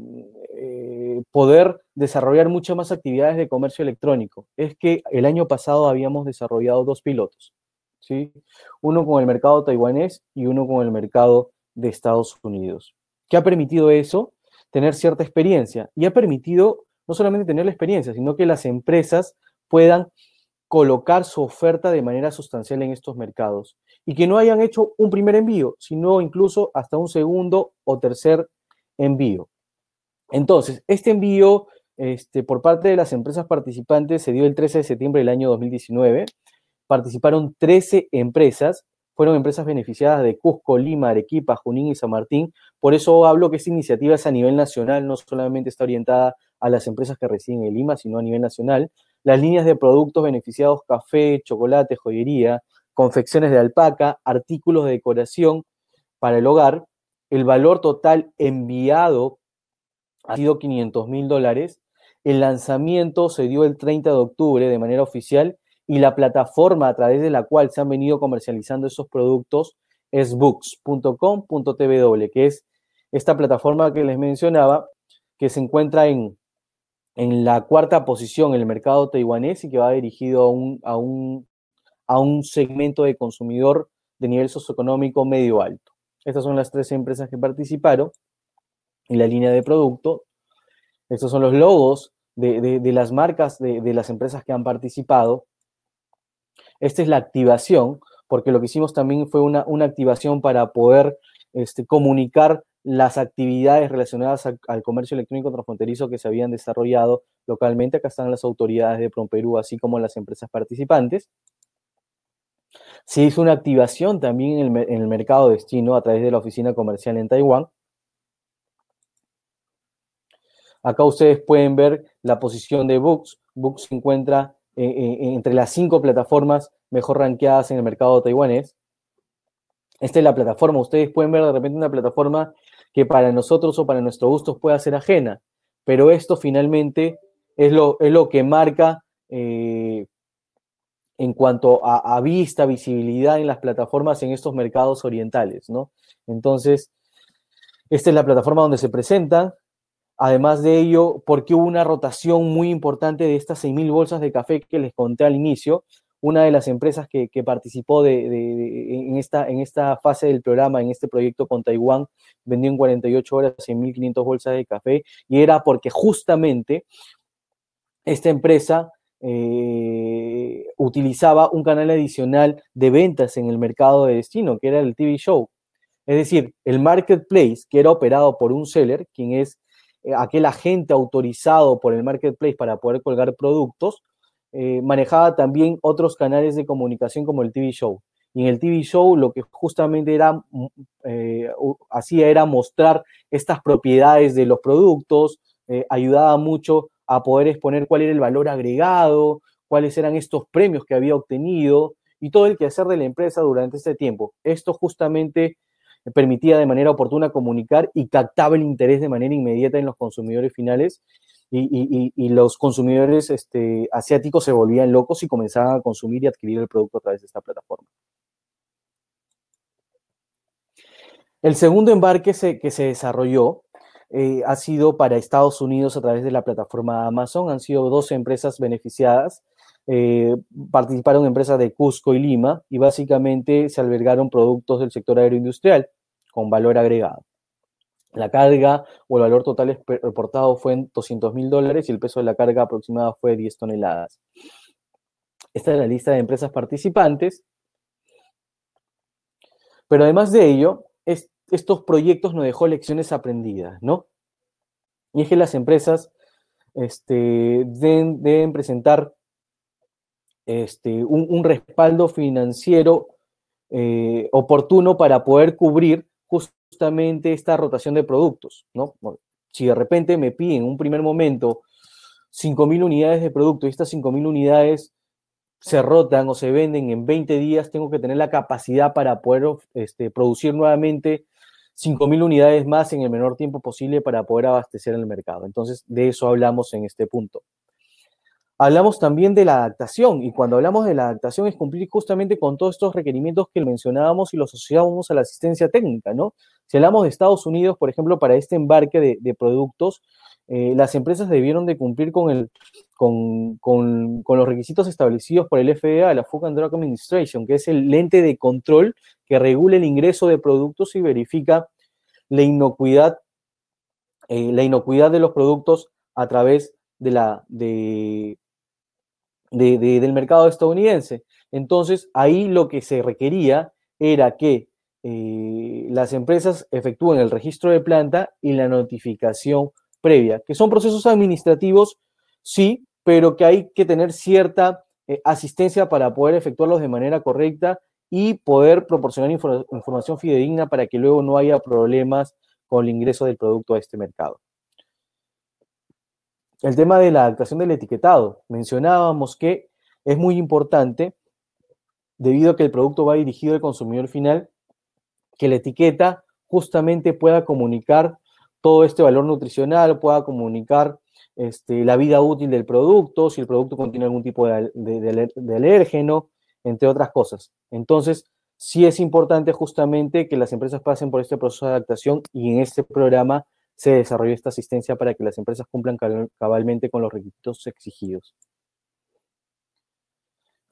eh, poder desarrollar muchas más actividades de comercio electrónico? Es que el año pasado habíamos desarrollado dos pilotos, ¿sí? Uno con el mercado taiwanés y uno con el mercado de Estados Unidos. ¿Qué ha permitido eso? Tener cierta experiencia. Y ha permitido no solamente tener la experiencia, sino que las empresas puedan colocar su oferta de manera sustancial en estos mercados. Y que no hayan hecho un primer envío, sino incluso hasta un segundo o tercer envío. Entonces, este envío este, por parte de las empresas participantes se dio el trece de septiembre del año dos mil diecinueve. Participaron trece empresas. Fueron empresas beneficiadas de Cusco, Lima, Arequipa, Junín y San Martín Por eso hablo que esta iniciativa es a nivel nacional, no solamente está orientada a las empresas que residen en Lima, sino a nivel nacional. Las líneas de productos beneficiados, café, chocolate, joyería, confecciones de alpaca, artículos de decoración para el hogar, el valor total enviado ha sido quinientos mil dólares. El lanzamiento se dio el treinta de octubre de manera oficial y la plataforma a través de la cual se han venido comercializando esos productos es books punto com punto t w, que es esta plataforma que les mencionaba, que se encuentra en, en la cuarta posición en el mercado taiwanés y que va dirigido a un, a un, a un segmento de consumidor de nivel socioeconómico medio alto. Estas son las tres empresas que participaron en la línea de producto. Estos son los logos de, de, de las marcas de, de las empresas que han participado. Esta es la activación, porque lo que hicimos también fue una, una activación para poder este, comunicar las actividades relacionadas a, al comercio electrónico transfronterizo que se habían desarrollado localmente. Acá están las autoridades de PROMPERÚ, así como las empresas participantes. Se hizo una activación también en el, en el mercado destino a través de la oficina comercial en Taiwán. Acá ustedes pueden ver la posición de Books. Books se encuentra eh, eh, entre las cinco plataformas mejor rankeadas en el mercado taiwanés. Esta es la plataforma. Ustedes pueden ver de repente una plataforma que para nosotros o para nuestros gustos pueda ser ajena, pero esto finalmente es lo, es lo que marca eh, en cuanto a, a vista, visibilidad en las plataformas en estos mercados orientales, ¿no? Entonces, esta es la plataforma donde se presentan. Además de ello, porque hubo una rotación muy importante de estas seis mil bolsas de café que les conté al inicio. Una de las empresas que, que participó de, de, de, en, esta, en esta fase del programa, en este proyecto con Taiwán, vendió en cuarenta y ocho horas seis mil quinientas bolsas de café, y era porque justamente esta empresa eh, utilizaba un canal adicional de ventas en el mercado de destino, que era el T V Show. Es decir, el marketplace, que era operado por un seller, quien es aquel agente autorizado por el marketplace para poder colgar productos, eh, manejaba también otros canales de comunicación como el T V Show. Y en el T V Show lo que justamente era, eh, hacía era mostrar estas propiedades de los productos, eh, ayudaba mucho a poder exponer cuál era el valor agregado, cuáles eran estos premios que había obtenido y todo el quehacer de la empresa durante este tiempo. Esto justamente permitía de manera oportuna comunicar y captaba el interés de manera inmediata en los consumidores finales, y, y, y los consumidores este, asiáticos se volvían locos y comenzaban a consumir y adquirir el producto a través de esta plataforma. El segundo embarque se, que se desarrolló eh, ha sido para Estados Unidos a través de la plataforma Amazon. Han sido dos empresas beneficiadas. Eh, participaron empresas de Cusco y Lima y básicamente se albergaron productos del sector agroindustrial con valor agregado. La carga o el valor total reportado fue en doscientos mil dólares y el peso de la carga aproximada fue diez toneladas. Esta es la lista de empresas participantes. Pero además de ello, es, estos proyectos nos dejó lecciones aprendidas, ¿no? Y es que las empresas este, deben, deben presentar Este, un, un respaldo financiero eh, oportuno para poder cubrir justamente esta rotación de productos, ¿no? Bueno, si de repente me piden en un primer momento cinco mil unidades de producto y estas cinco mil unidades se rotan o se venden en veinte días, tengo que tener la capacidad para poder este, producir nuevamente cinco mil unidades más en el menor tiempo posible para poder abastecer el mercado. Entonces, de eso hablamos en este punto. Hablamos también de la adaptación, y cuando hablamos de la adaptación es cumplir justamente con todos estos requerimientos que mencionábamos y los asociábamos a la asistencia técnica, ¿no? Si hablamos de Estados Unidos, por ejemplo, para este embarque de, de productos, eh, las empresas debieron de cumplir con, el, con, con, con los requisitos establecidos por el F D A, la Food and Drug Administration, que es el ente de control que regula el ingreso de productos y verifica la inocuidad, eh, la inocuidad de los productos a través de la... De, De, de, del mercado estadounidense. Entonces, ahí lo que se requería era que eh, las empresas efectúen el registro de planta y la notificación previa, que son procesos administrativos, sí, pero que hay que tener cierta eh, asistencia para poder efectuarlos de manera correcta y poder proporcionar infor- información fidedigna para que luego no haya problemas con el ingreso del producto a este mercado. El tema de la adaptación del etiquetado. Mencionábamos que es muy importante, debido a que el producto va dirigido al consumidor final, que la etiqueta justamente pueda comunicar todo este valor nutricional, pueda comunicar este, la vida útil del producto, si el producto contiene algún tipo de, de, de, de alérgeno, entre otras cosas. Entonces, sí es importante justamente que las empresas pasen por este proceso de adaptación, y en este programa se desarrolló esta asistencia para que las empresas cumplan cabalmente con los requisitos exigidos.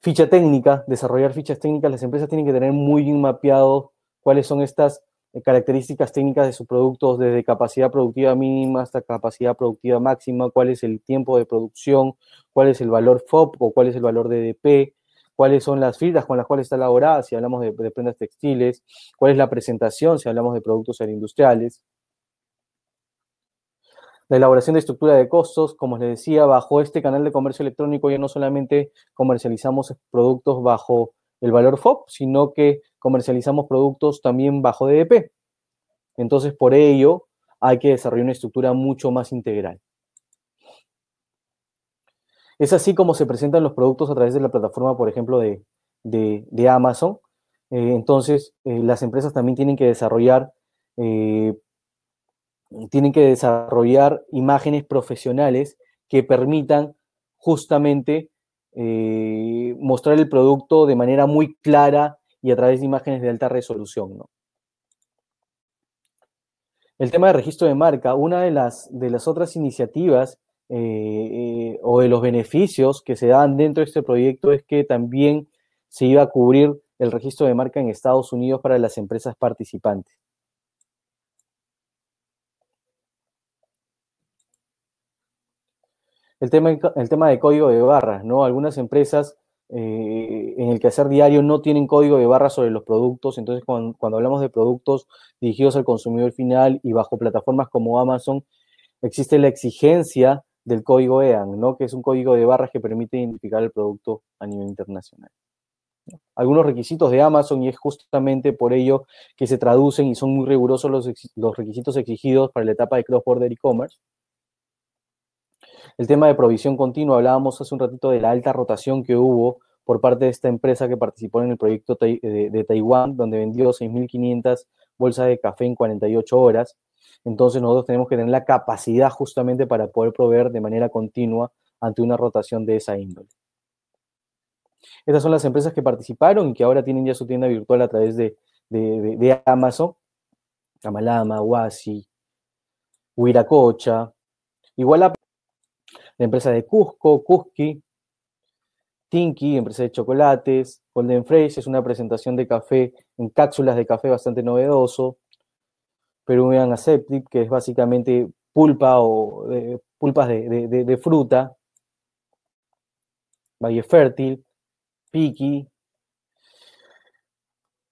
Ficha técnica, desarrollar fichas técnicas. Las empresas tienen que tener muy bien mapeado cuáles son estas características técnicas de sus productos, desde capacidad productiva mínima hasta capacidad productiva máxima, cuál es el tiempo de producción, cuál es el valor F O B o cuál es el valor D D P, cuáles son las fibras con las cuales está elaborada, si hablamos de, de prendas textiles, cuál es la presentación, si hablamos de productos agroindustriales. La elaboración de estructura de costos, como les decía, bajo este canal de comercio electrónico ya no solamente comercializamos productos bajo el valor F O B, sino que comercializamos productos también bajo D D P. Entonces, por ello, hay que desarrollar una estructura mucho más integral. Es así como se presentan los productos a través de la plataforma, por ejemplo, de, de, de Amazon. Eh, entonces, eh, las empresas también tienen que desarrollar eh, tienen que desarrollar imágenes profesionales que permitan justamente eh, mostrar el producto de manera muy clara y a través de imágenes de alta resolución, ¿no? El tema de registro de marca, una de las, de las otras iniciativas eh, eh, o de los beneficios que se dan dentro de este proyecto es que también se iba a cubrir el registro de marca en Estados Unidos para las empresas participantes. El tema, el tema de código de barras, ¿no? Algunas empresas eh, en el quehacer diario no tienen código de barras sobre los productos, entonces cuando, cuando hablamos de productos dirigidos al consumidor final y bajo plataformas como Amazon, existe la exigencia del código E A N, ¿no? Que es un código de barras que permite identificar el producto a nivel internacional. Algunos requisitos de Amazon, y es justamente por ello que se traducen y son muy rigurosos los, los requisitos exigidos para la etapa de cross-border e-commerce. El tema de provisión continua, hablábamos hace un ratito de la alta rotación que hubo por parte de esta empresa que participó en el proyecto de, de Taiwán, donde vendió seis mil quinientas bolsas de café en cuarenta y ocho horas. Entonces nosotros tenemos que tener la capacidad justamente para poder proveer de manera continua ante una rotación de esa índole. Estas son las empresas que participaron y que ahora tienen ya su tienda virtual a través de, de, de, de Amazon. Camalama, Huasi, Huiracocha, Igualapa. La empresa de Cusco, Cusqui, Tinky, empresa de chocolates, Golden Fresh, es una presentación de café en cápsulas de café bastante novedoso. Peruvian Aseptic, que es básicamente pulpa o de, pulpas de, de, de, de fruta. Valle Fértil, Piki.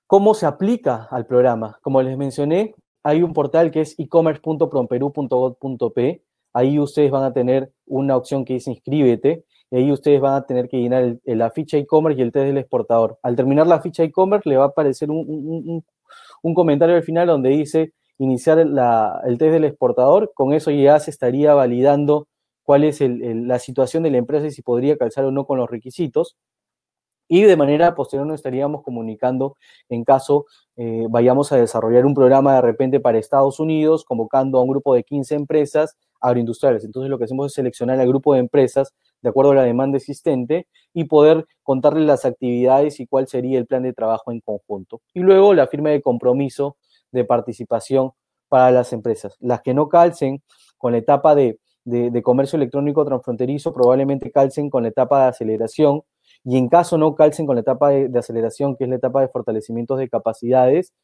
¿Cómo se aplica al programa? Como les mencioné, hay un portal que es e-commerce punto promperú punto gov punto pe. Ahí ustedes van a tener una opción que dice inscríbete, y ahí ustedes van a tener que llenar el, el, la ficha e-commerce y el test del exportador. Al terminar la ficha e-commerce le va a aparecer un, un, un, un comentario al final donde dice iniciar la, el test del exportador. Con eso ya se estaría validando cuál es el, el, la situación de la empresa y si podría calzar o no con los requisitos. Y de manera posterior nos estaríamos comunicando en caso eh, vayamos a desarrollar un programa de repente para Estados Unidos, convocando a un grupo de quince empresas agroindustriales. Entonces lo que hacemos es seleccionar al grupo de empresas de acuerdo a la demanda existente y poder contarles las actividades y cuál sería el plan de trabajo en conjunto. Y luego la firma de compromiso de participación para las empresas. Las que no calcen con la etapa de, de, de comercio electrónico transfronterizo probablemente calcen con la etapa de aceleración. Y en caso no calcen con la etapa de, de aceleración, que es la etapa de fortalecimientos de capacidades,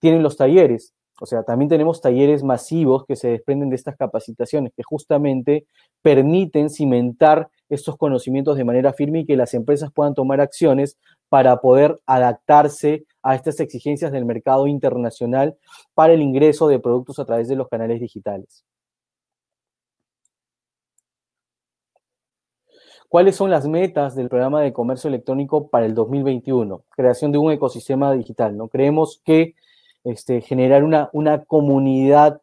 tienen los talleres. O sea, también tenemos talleres masivos que se desprenden de estas capacitaciones, que justamente permiten cimentar estos conocimientos de manera firme y que las empresas puedan tomar acciones para poder adaptarse a estas exigencias del mercado internacional para el ingreso de productos a través de los canales digitales. ¿Cuáles son las metas del programa de comercio electrónico para el dos mil veintiuno? Creación de un ecosistema digital, ¿no? Creemos que este, generar una, una comunidad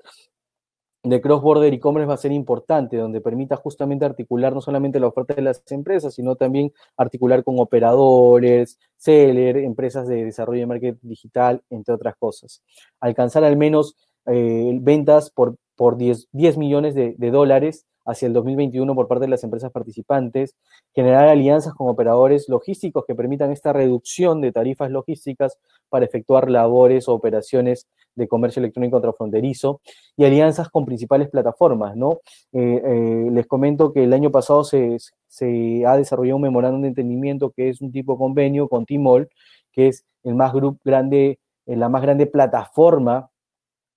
de cross-border e-commerce va a ser importante, donde permita justamente articular no solamente la oferta de las empresas, sino también articular con operadores, seller, empresas de desarrollo de marketing digital, entre otras cosas. Alcanzar al menos eh, ventas por, por diez millones de, de dólares hacia el dos mil veintiuno por parte de las empresas participantes, generar alianzas con operadores logísticos que permitan esta reducción de tarifas logísticas para efectuar labores o operaciones de comercio electrónico transfronterizo y alianzas con principales plataformas, ¿no? Eh, eh, les comento que el año pasado se, se ha desarrollado un memorándum de entendimiento que es un tipo de convenio con Tmall, que es el más grande, la más grande plataforma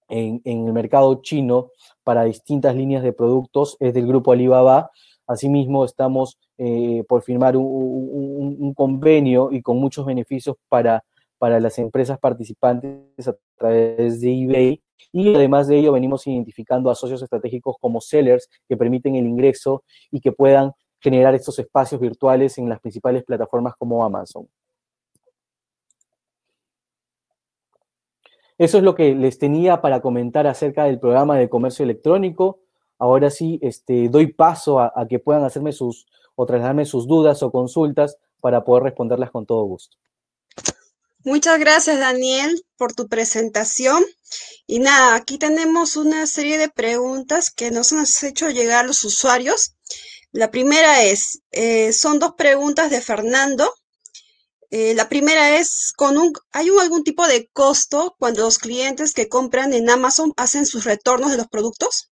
En, en el mercado chino para distintas líneas de productos, es del grupo Alibaba. Asimismo, estamos eh, por firmar un, un, un convenio y con muchos beneficios para, para las empresas participantes a través de eBay. Y además de ello, venimos identificando a socios estratégicos como sellers que permiten el ingreso y que puedan generar estos espacios virtuales en las principales plataformas como Amazon. Eso es lo que les tenía para comentar acerca del programa de comercio electrónico. Ahora sí, este, doy paso a, a que puedan hacerme sus, o trasladarme sus dudas o consultas para poder responderlas con todo gusto. Muchas gracias, Daniel, por tu presentación. Y nada, aquí tenemos una serie de preguntas que nos han hecho llegar los usuarios. La primera es, eh, son dos preguntas de Fernando. Eh, la primera es, ¿con un, ¿hay un, algún tipo de costo cuando los clientes que compran en Amazon hacen sus retornos de los productos?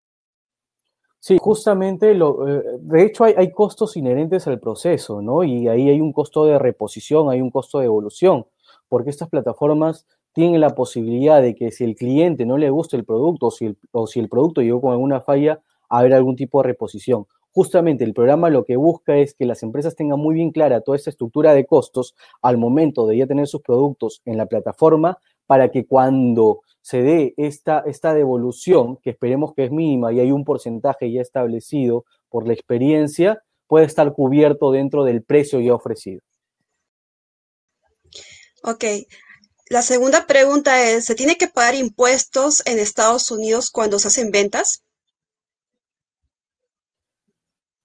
Sí, justamente, lo, eh, de hecho hay, hay costos inherentes al proceso, ¿no? Y ahí hay un costo de reposición, hay un costo de devolución, porque estas plataformas tienen la posibilidad de que si el cliente no le gusta el producto o si el, o si el producto llegó con alguna falla, habrá algún tipo de reposición. Justamente el programa lo que busca es que las empresas tengan muy bien clara toda esta estructura de costos al momento de ya tener sus productos en la plataforma para que cuando se dé esta, esta devolución, que esperemos que es mínima y hay un porcentaje ya establecido por la experiencia, pueda estar cubierto dentro del precio ya ofrecido. Ok. La segunda pregunta es, ¿se tiene que pagar impuestos en Estados Unidos cuando se hacen ventas?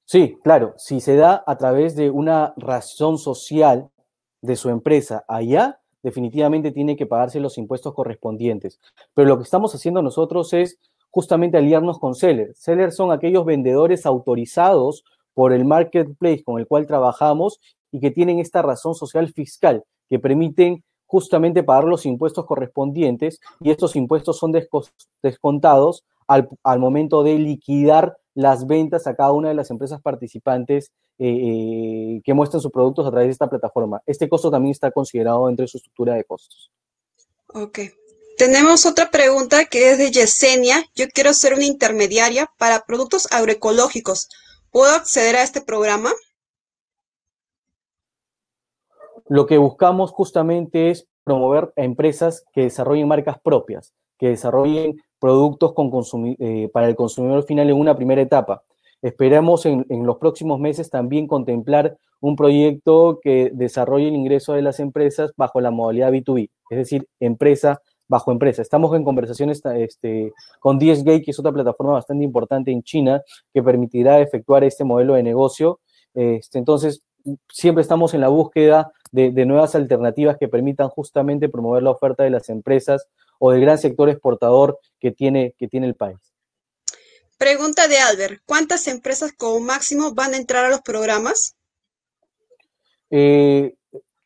Sí, claro, si se da a través de una razón social de su empresa allá, definitivamente tiene que pagarse los impuestos correspondientes. Pero lo que estamos haciendo nosotros es justamente aliarnos con sellers. Sellers son aquellos vendedores autorizados por el marketplace con el cual trabajamos y que tienen esta razón social fiscal que permiten justamente pagar los impuestos correspondientes y estos impuestos son descontados al, al momento de liquidar las ventas a cada una de las empresas participantes eh, que muestran sus productos a través de esta plataforma. Este costo también está considerado dentro de su estructura de costos. Ok. Tenemos otra pregunta que es de Yesenia. Yo quiero ser una intermediaria para productos agroecológicos. ¿Puedo acceder a este programa? Lo que buscamos justamente es promover a empresas que desarrollen marcas propias, que desarrollen productos con consumi- eh, para el consumidor final en una primera etapa. Esperamos en, en los próximos meses también contemplar un proyecto que desarrolle el ingreso de las empresas bajo la modalidad B dos B, es decir, empresa bajo empresa. Estamos en conversaciones este, con D S Gate, que es otra plataforma bastante importante en China, que permitirá efectuar este modelo de negocio. Este, entonces, siempre estamos en la búsqueda de, de nuevas alternativas que permitan justamente promover la oferta de las empresas o del gran sector exportador que tiene, que tiene el país. Pregunta de Albert, ¿cuántas empresas como máximo van a entrar a los programas? Eh,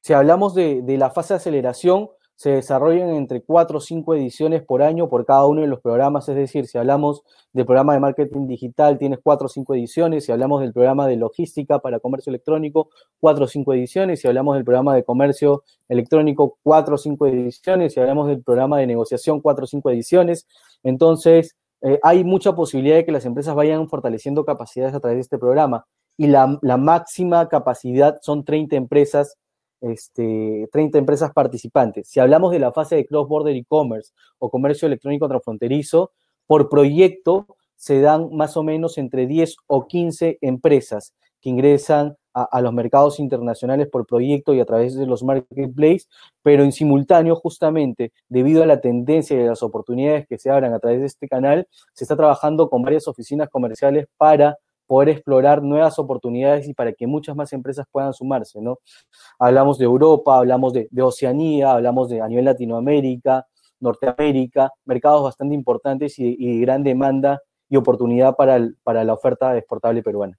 si hablamos de, de la fase de aceleración, se desarrollan entre cuatro o cinco ediciones por año por cada uno de los programas, es decir, si hablamos del programa de marketing digital, tienes cuatro o cinco ediciones, si hablamos del programa de logística para comercio electrónico, cuatro o cinco ediciones, si hablamos del programa de comercio electrónico, cuatro o cinco ediciones, si hablamos del programa de negociación, cuatro o cinco ediciones, entonces eh, hay mucha posibilidad de que las empresas vayan fortaleciendo capacidades a través de este programa, y la, la máxima capacidad son treinta empresas, Este, treinta empresas participantes. Si hablamos de la fase de cross-border e-commerce o comercio electrónico transfronterizo, por proyecto se dan más o menos entre diez o quince empresas que ingresan a, a los mercados internacionales por proyecto y a través de los marketplaces, pero en simultáneo, justamente, debido a la tendencia y a las oportunidades que se abran a través de este canal, se está trabajando con varias oficinas comerciales para poder explorar nuevas oportunidades y para que muchas más empresas puedan sumarse, ¿no? Hablamos de Europa, hablamos de, de Oceanía, hablamos de a nivel Latinoamérica, Norteamérica, mercados bastante importantes y, y gran demanda y oportunidad para, el, para la oferta exportable peruana.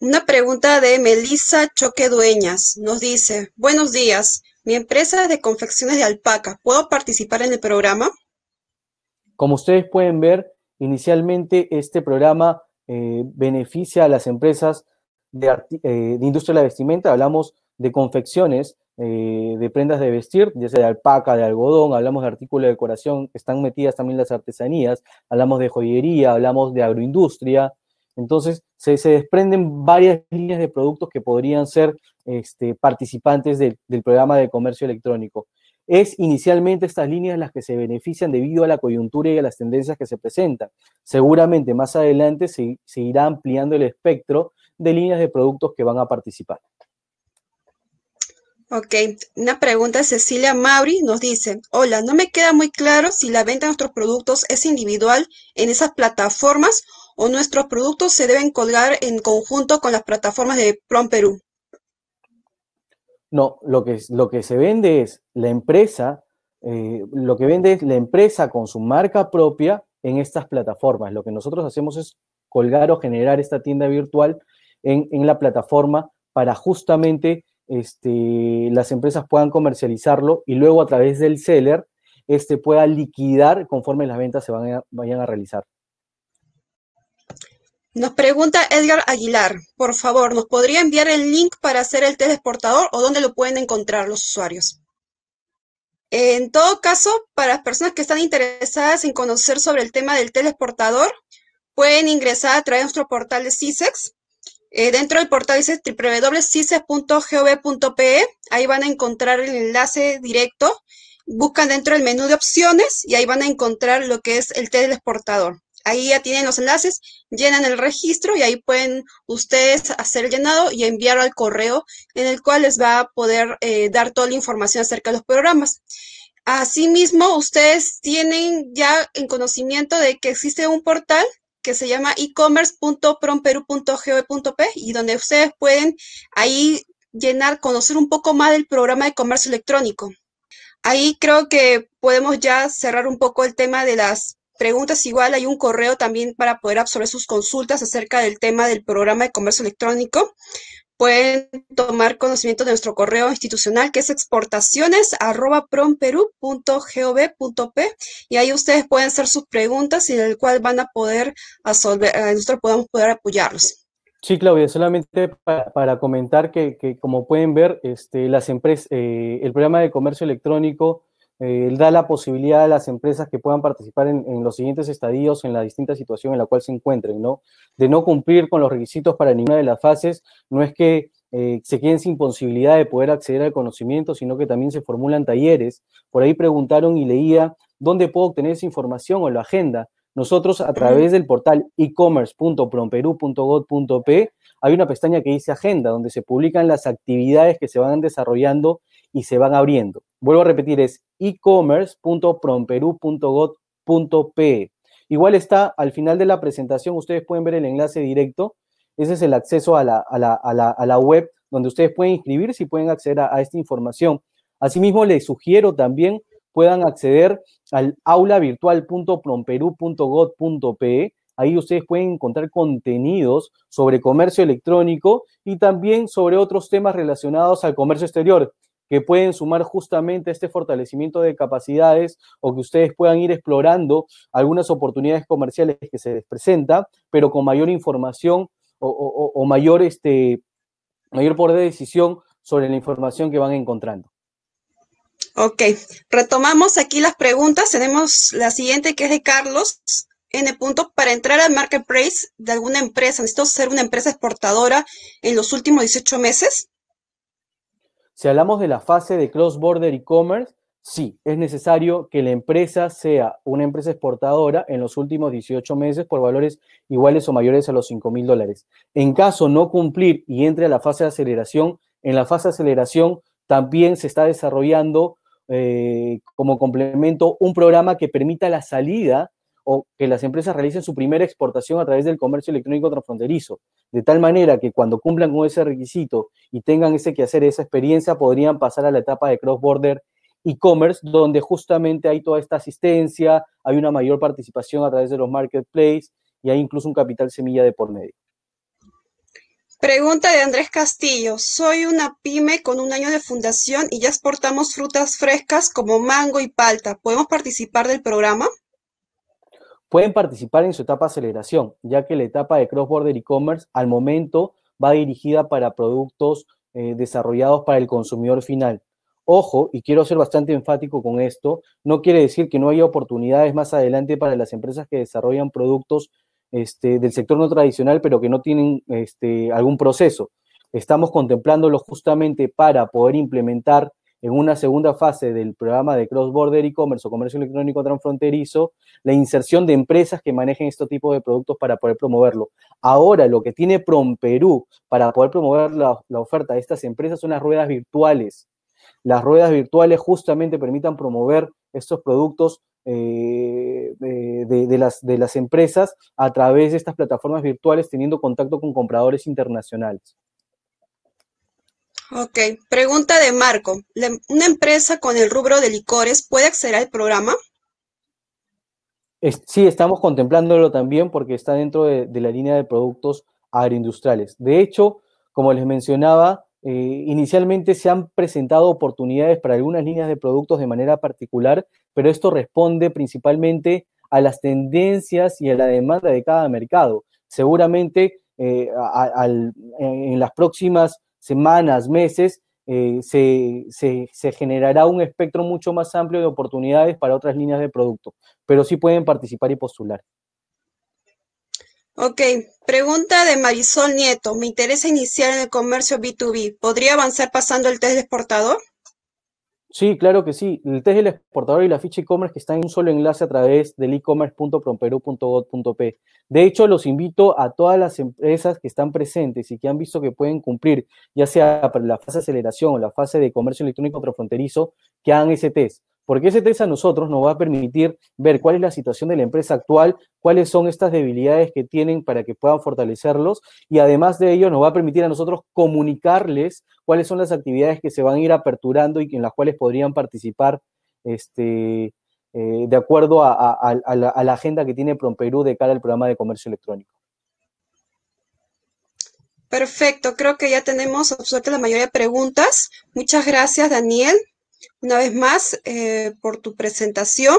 Una pregunta de Melissa Choque Dueñas nos dice: buenos días, mi empresa es de confecciones de alpaca, ¿puedo participar en el programa? Como ustedes pueden ver, inicialmente este programa eh, beneficia a las empresas de, eh, de industria de la vestimenta. Hablamos de confecciones, eh, de prendas de vestir, ya sea de alpaca, de algodón, hablamos de artículos de decoración, están metidas también las artesanías, hablamos de joyería, hablamos de agroindustria. Entonces, se, se desprenden varias líneas de productos que podrían ser este, participantes de, del programa de comercio electrónico. Es inicialmente estas líneas las que se benefician debido a la coyuntura y a las tendencias que se presentan. Seguramente más adelante se, se irá ampliando el espectro de líneas de productos que van a participar. Ok, una pregunta de Cecilia Mauri nos dice: hola, no me queda muy claro si la venta de nuestros productos es individual en esas plataformas o nuestros productos se deben colgar en conjunto con las plataformas de PROMPERÚ. No, lo que, lo que se vende es la empresa, eh, lo que vende es la empresa con su marca propia en estas plataformas. Lo que nosotros hacemos es colgar o generar esta tienda virtual en, en la plataforma para justamente este, las empresas puedan comercializarlo y luego a través del seller este, pueda liquidar conforme las ventas se van a, vayan a realizar. Nos pregunta Edgar Aguilar: por favor, ¿nos podría enviar el link para hacer el test exportador o dónde lo pueden encontrar los usuarios? En todo caso, para las personas que están interesadas en conocer sobre el tema del test exportador, pueden ingresar a través de nuestro portal de CISEX. Eh, dentro del portal dice doble u doble u doble u punto cisex punto gov punto pe. Ahí van a encontrar el enlace directo. Buscan dentro del menú de opciones y ahí van a encontrar lo que es el test del exportador. Ahí ya tienen los enlaces, llenan el registro y ahí pueden ustedes hacer el llenado y enviarlo al correo en el cual les va a poder eh, dar toda la información acerca de los programas. Asimismo, ustedes tienen ya en conocimiento de que existe un portal que se llama e-commerce punto promperú punto gov punto pe y donde ustedes pueden ahí llenar, conocer un poco más del programa de comercio electrónico. Ahí creo que podemos ya cerrar un poco el tema de las preguntas. Igual hay un correo también para poder absorber sus consultas acerca del tema del programa de comercio electrónico. Pueden tomar conocimiento de nuestro correo institucional, que es exportaciones arroba promperú punto gov punto pe, y ahí ustedes pueden hacer sus preguntas y en el cual van a poder absorber, nosotros podemos poder apoyarlos. Sí, Claudia, solamente para, para comentar que, que como pueden ver, este, las empresas, eh, el programa de comercio electrónico Eh, da la posibilidad a las empresas que puedan participar en, en los siguientes estadios, en la distinta situación en la cual se encuentren, ¿no? De no cumplir con los requisitos para ninguna de las fases, no es que eh, se queden sin posibilidad de poder acceder al conocimiento, sino que también se formulan talleres. Por ahí preguntaron y leía, ¿dónde puedo obtener esa información o la agenda? Nosotros, a través del portal e-commerce punto promperú punto gov punto pe, hay una pestaña que dice agenda, donde se publican las actividades que se van desarrollando y se van abriendo. Vuelvo a repetir, es e-commerce punto promperú punto gov punto pe. Igual está al final de la presentación, ustedes pueden ver el enlace directo. Ese es el acceso a la, a la, a la, a la web donde ustedes pueden inscribirse y pueden acceder a, a esta información. Asimismo, les sugiero también puedan acceder al aula virtual punto promperú punto gov punto pe. Ahí ustedes pueden encontrar contenidos sobre comercio electrónico y también sobre otros temas relacionados al comercio exterior, que pueden sumar justamente este fortalecimiento de capacidades o que ustedes puedan ir explorando algunas oportunidades comerciales que se les presentan, pero con mayor información o, o, o mayor, este, mayor poder de decisión sobre la información que van encontrando. Ok, retomamos aquí las preguntas. Tenemos la siguiente, que es de Carlos N. Para entrar al marketplace de alguna empresa, ¿necesito ser una empresa exportadora en los últimos dieciocho meses? Si hablamos de la fase de cross-border e-commerce, sí, es necesario que la empresa sea una empresa exportadora en los últimos dieciocho meses por valores iguales o mayores a los cinco mil dólares. En caso no cumplir y entre a la fase de aceleración, en la fase de aceleración también se está desarrollando eh, como complemento un programa que permita la salida o que las empresas realicen su primera exportación a través del comercio electrónico transfronterizo, de tal manera que cuando cumplan con ese requisito y tengan ese quehacer, esa experiencia, podrían pasar a la etapa de cross-border e-commerce, donde justamente hay toda esta asistencia, hay una mayor participación a través de los marketplaces y hay incluso un capital semilla de por medio. Pregunta de Andrés Castillo. Soy una pyme con un año de fundación y ya exportamos frutas frescas como mango y palta. ¿Podemos participar del programa? Pueden participar en su etapa de aceleración, ya que la etapa de cross-border e-commerce al momento va dirigida para productos eh, desarrollados para el consumidor final. Ojo, y quiero ser bastante enfático con esto, no quiere decir que no haya oportunidades más adelante para las empresas que desarrollan productos este, del sector no tradicional, pero que no tienen este, algún proceso. Estamos contemplándolo justamente para poder implementar en una segunda fase del programa de cross-border e-commerce o comercio electrónico transfronterizo, la inserción de empresas que manejen este tipo de productos para poder promoverlo. Ahora, lo que tiene PROMPERÚ para poder promover la, la oferta de estas empresas son las ruedas virtuales. Las ruedas virtuales justamente permitan promover estos productos eh, de, de, las, de las empresas a través de estas plataformas virtuales, teniendo contacto con compradores internacionales. Ok, pregunta de Marco. ¿Una empresa con el rubro de licores puede acceder al programa? Es, sí, estamos contemplándolo también porque está dentro de, de la línea de productos agroindustriales. De hecho, como les mencionaba, eh, inicialmente se han presentado oportunidades para algunas líneas de productos de manera particular, pero esto responde principalmente a las tendencias y a la demanda de cada mercado. Seguramente eh, a, al, en las próximas semanas, meses, eh, se, se, se generará un espectro mucho más amplio de oportunidades para otras líneas de producto, pero sí pueden participar y postular. Ok, pregunta de Marisol Nieto. Me interesa iniciar en el comercio B dos B. ¿Podría avanzar pasando el test del exportador? Sí, claro que sí. El test del exportador y la ficha e-commerce que está en un solo enlace a través del e-commerce punto promperú punto gob punto pe. De hecho, los invito a todas las empresas que están presentes y que han visto que pueden cumplir, ya sea para la fase de aceleración o la fase de comercio electrónico transfronterizo, que hagan ese test. Porque ese test a nosotros nos va a permitir ver cuál es la situación de la empresa actual, cuáles son estas debilidades que tienen para que puedan fortalecerlos, y además de ello nos va a permitir a nosotros comunicarles cuáles son las actividades que se van a ir aperturando y en las cuales podrían participar este, eh, de acuerdo a, a, a, la, a la agenda que tiene PROMPERÚ de cara al programa de comercio electrónico. Perfecto, creo que ya tenemos absuelta la mayoría de preguntas. Muchas gracias, Daniel. Una vez más, eh, por tu presentación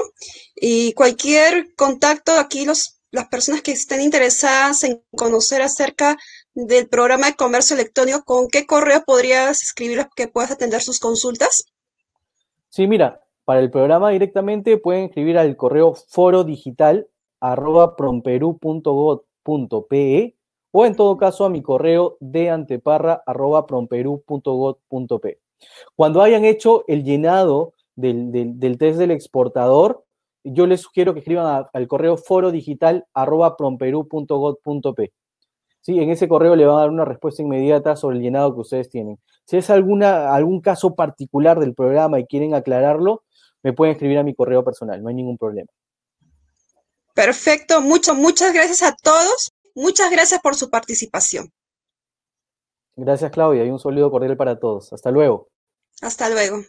y cualquier contacto aquí, los, las personas que estén interesadas en conocer acerca del programa de comercio electrónico, ¿con qué correo podrías escribir que puedas atender sus consultas? Sí, mira, para el programa directamente pueden escribir al correo forodigital arroba promperú punto gob punto pe o en todo caso a mi correo de anteparra arroba promperú punto gob punto pe. Cuando hayan hecho el llenado del, del, del test del exportador, yo les sugiero que escriban a, al correo forodigital arroba promperú punto gob punto pe. ¿Sí? En ese correo le van a dar una respuesta inmediata sobre el llenado que ustedes tienen. Si es alguna, algún caso particular del programa y quieren aclararlo, me pueden escribir a mi correo personal, no hay ningún problema. Perfecto, mucho, muchas gracias a todos. Muchas gracias por su participación. Gracias, Claudia, y un saludo cordial para todos. Hasta luego. Hasta luego.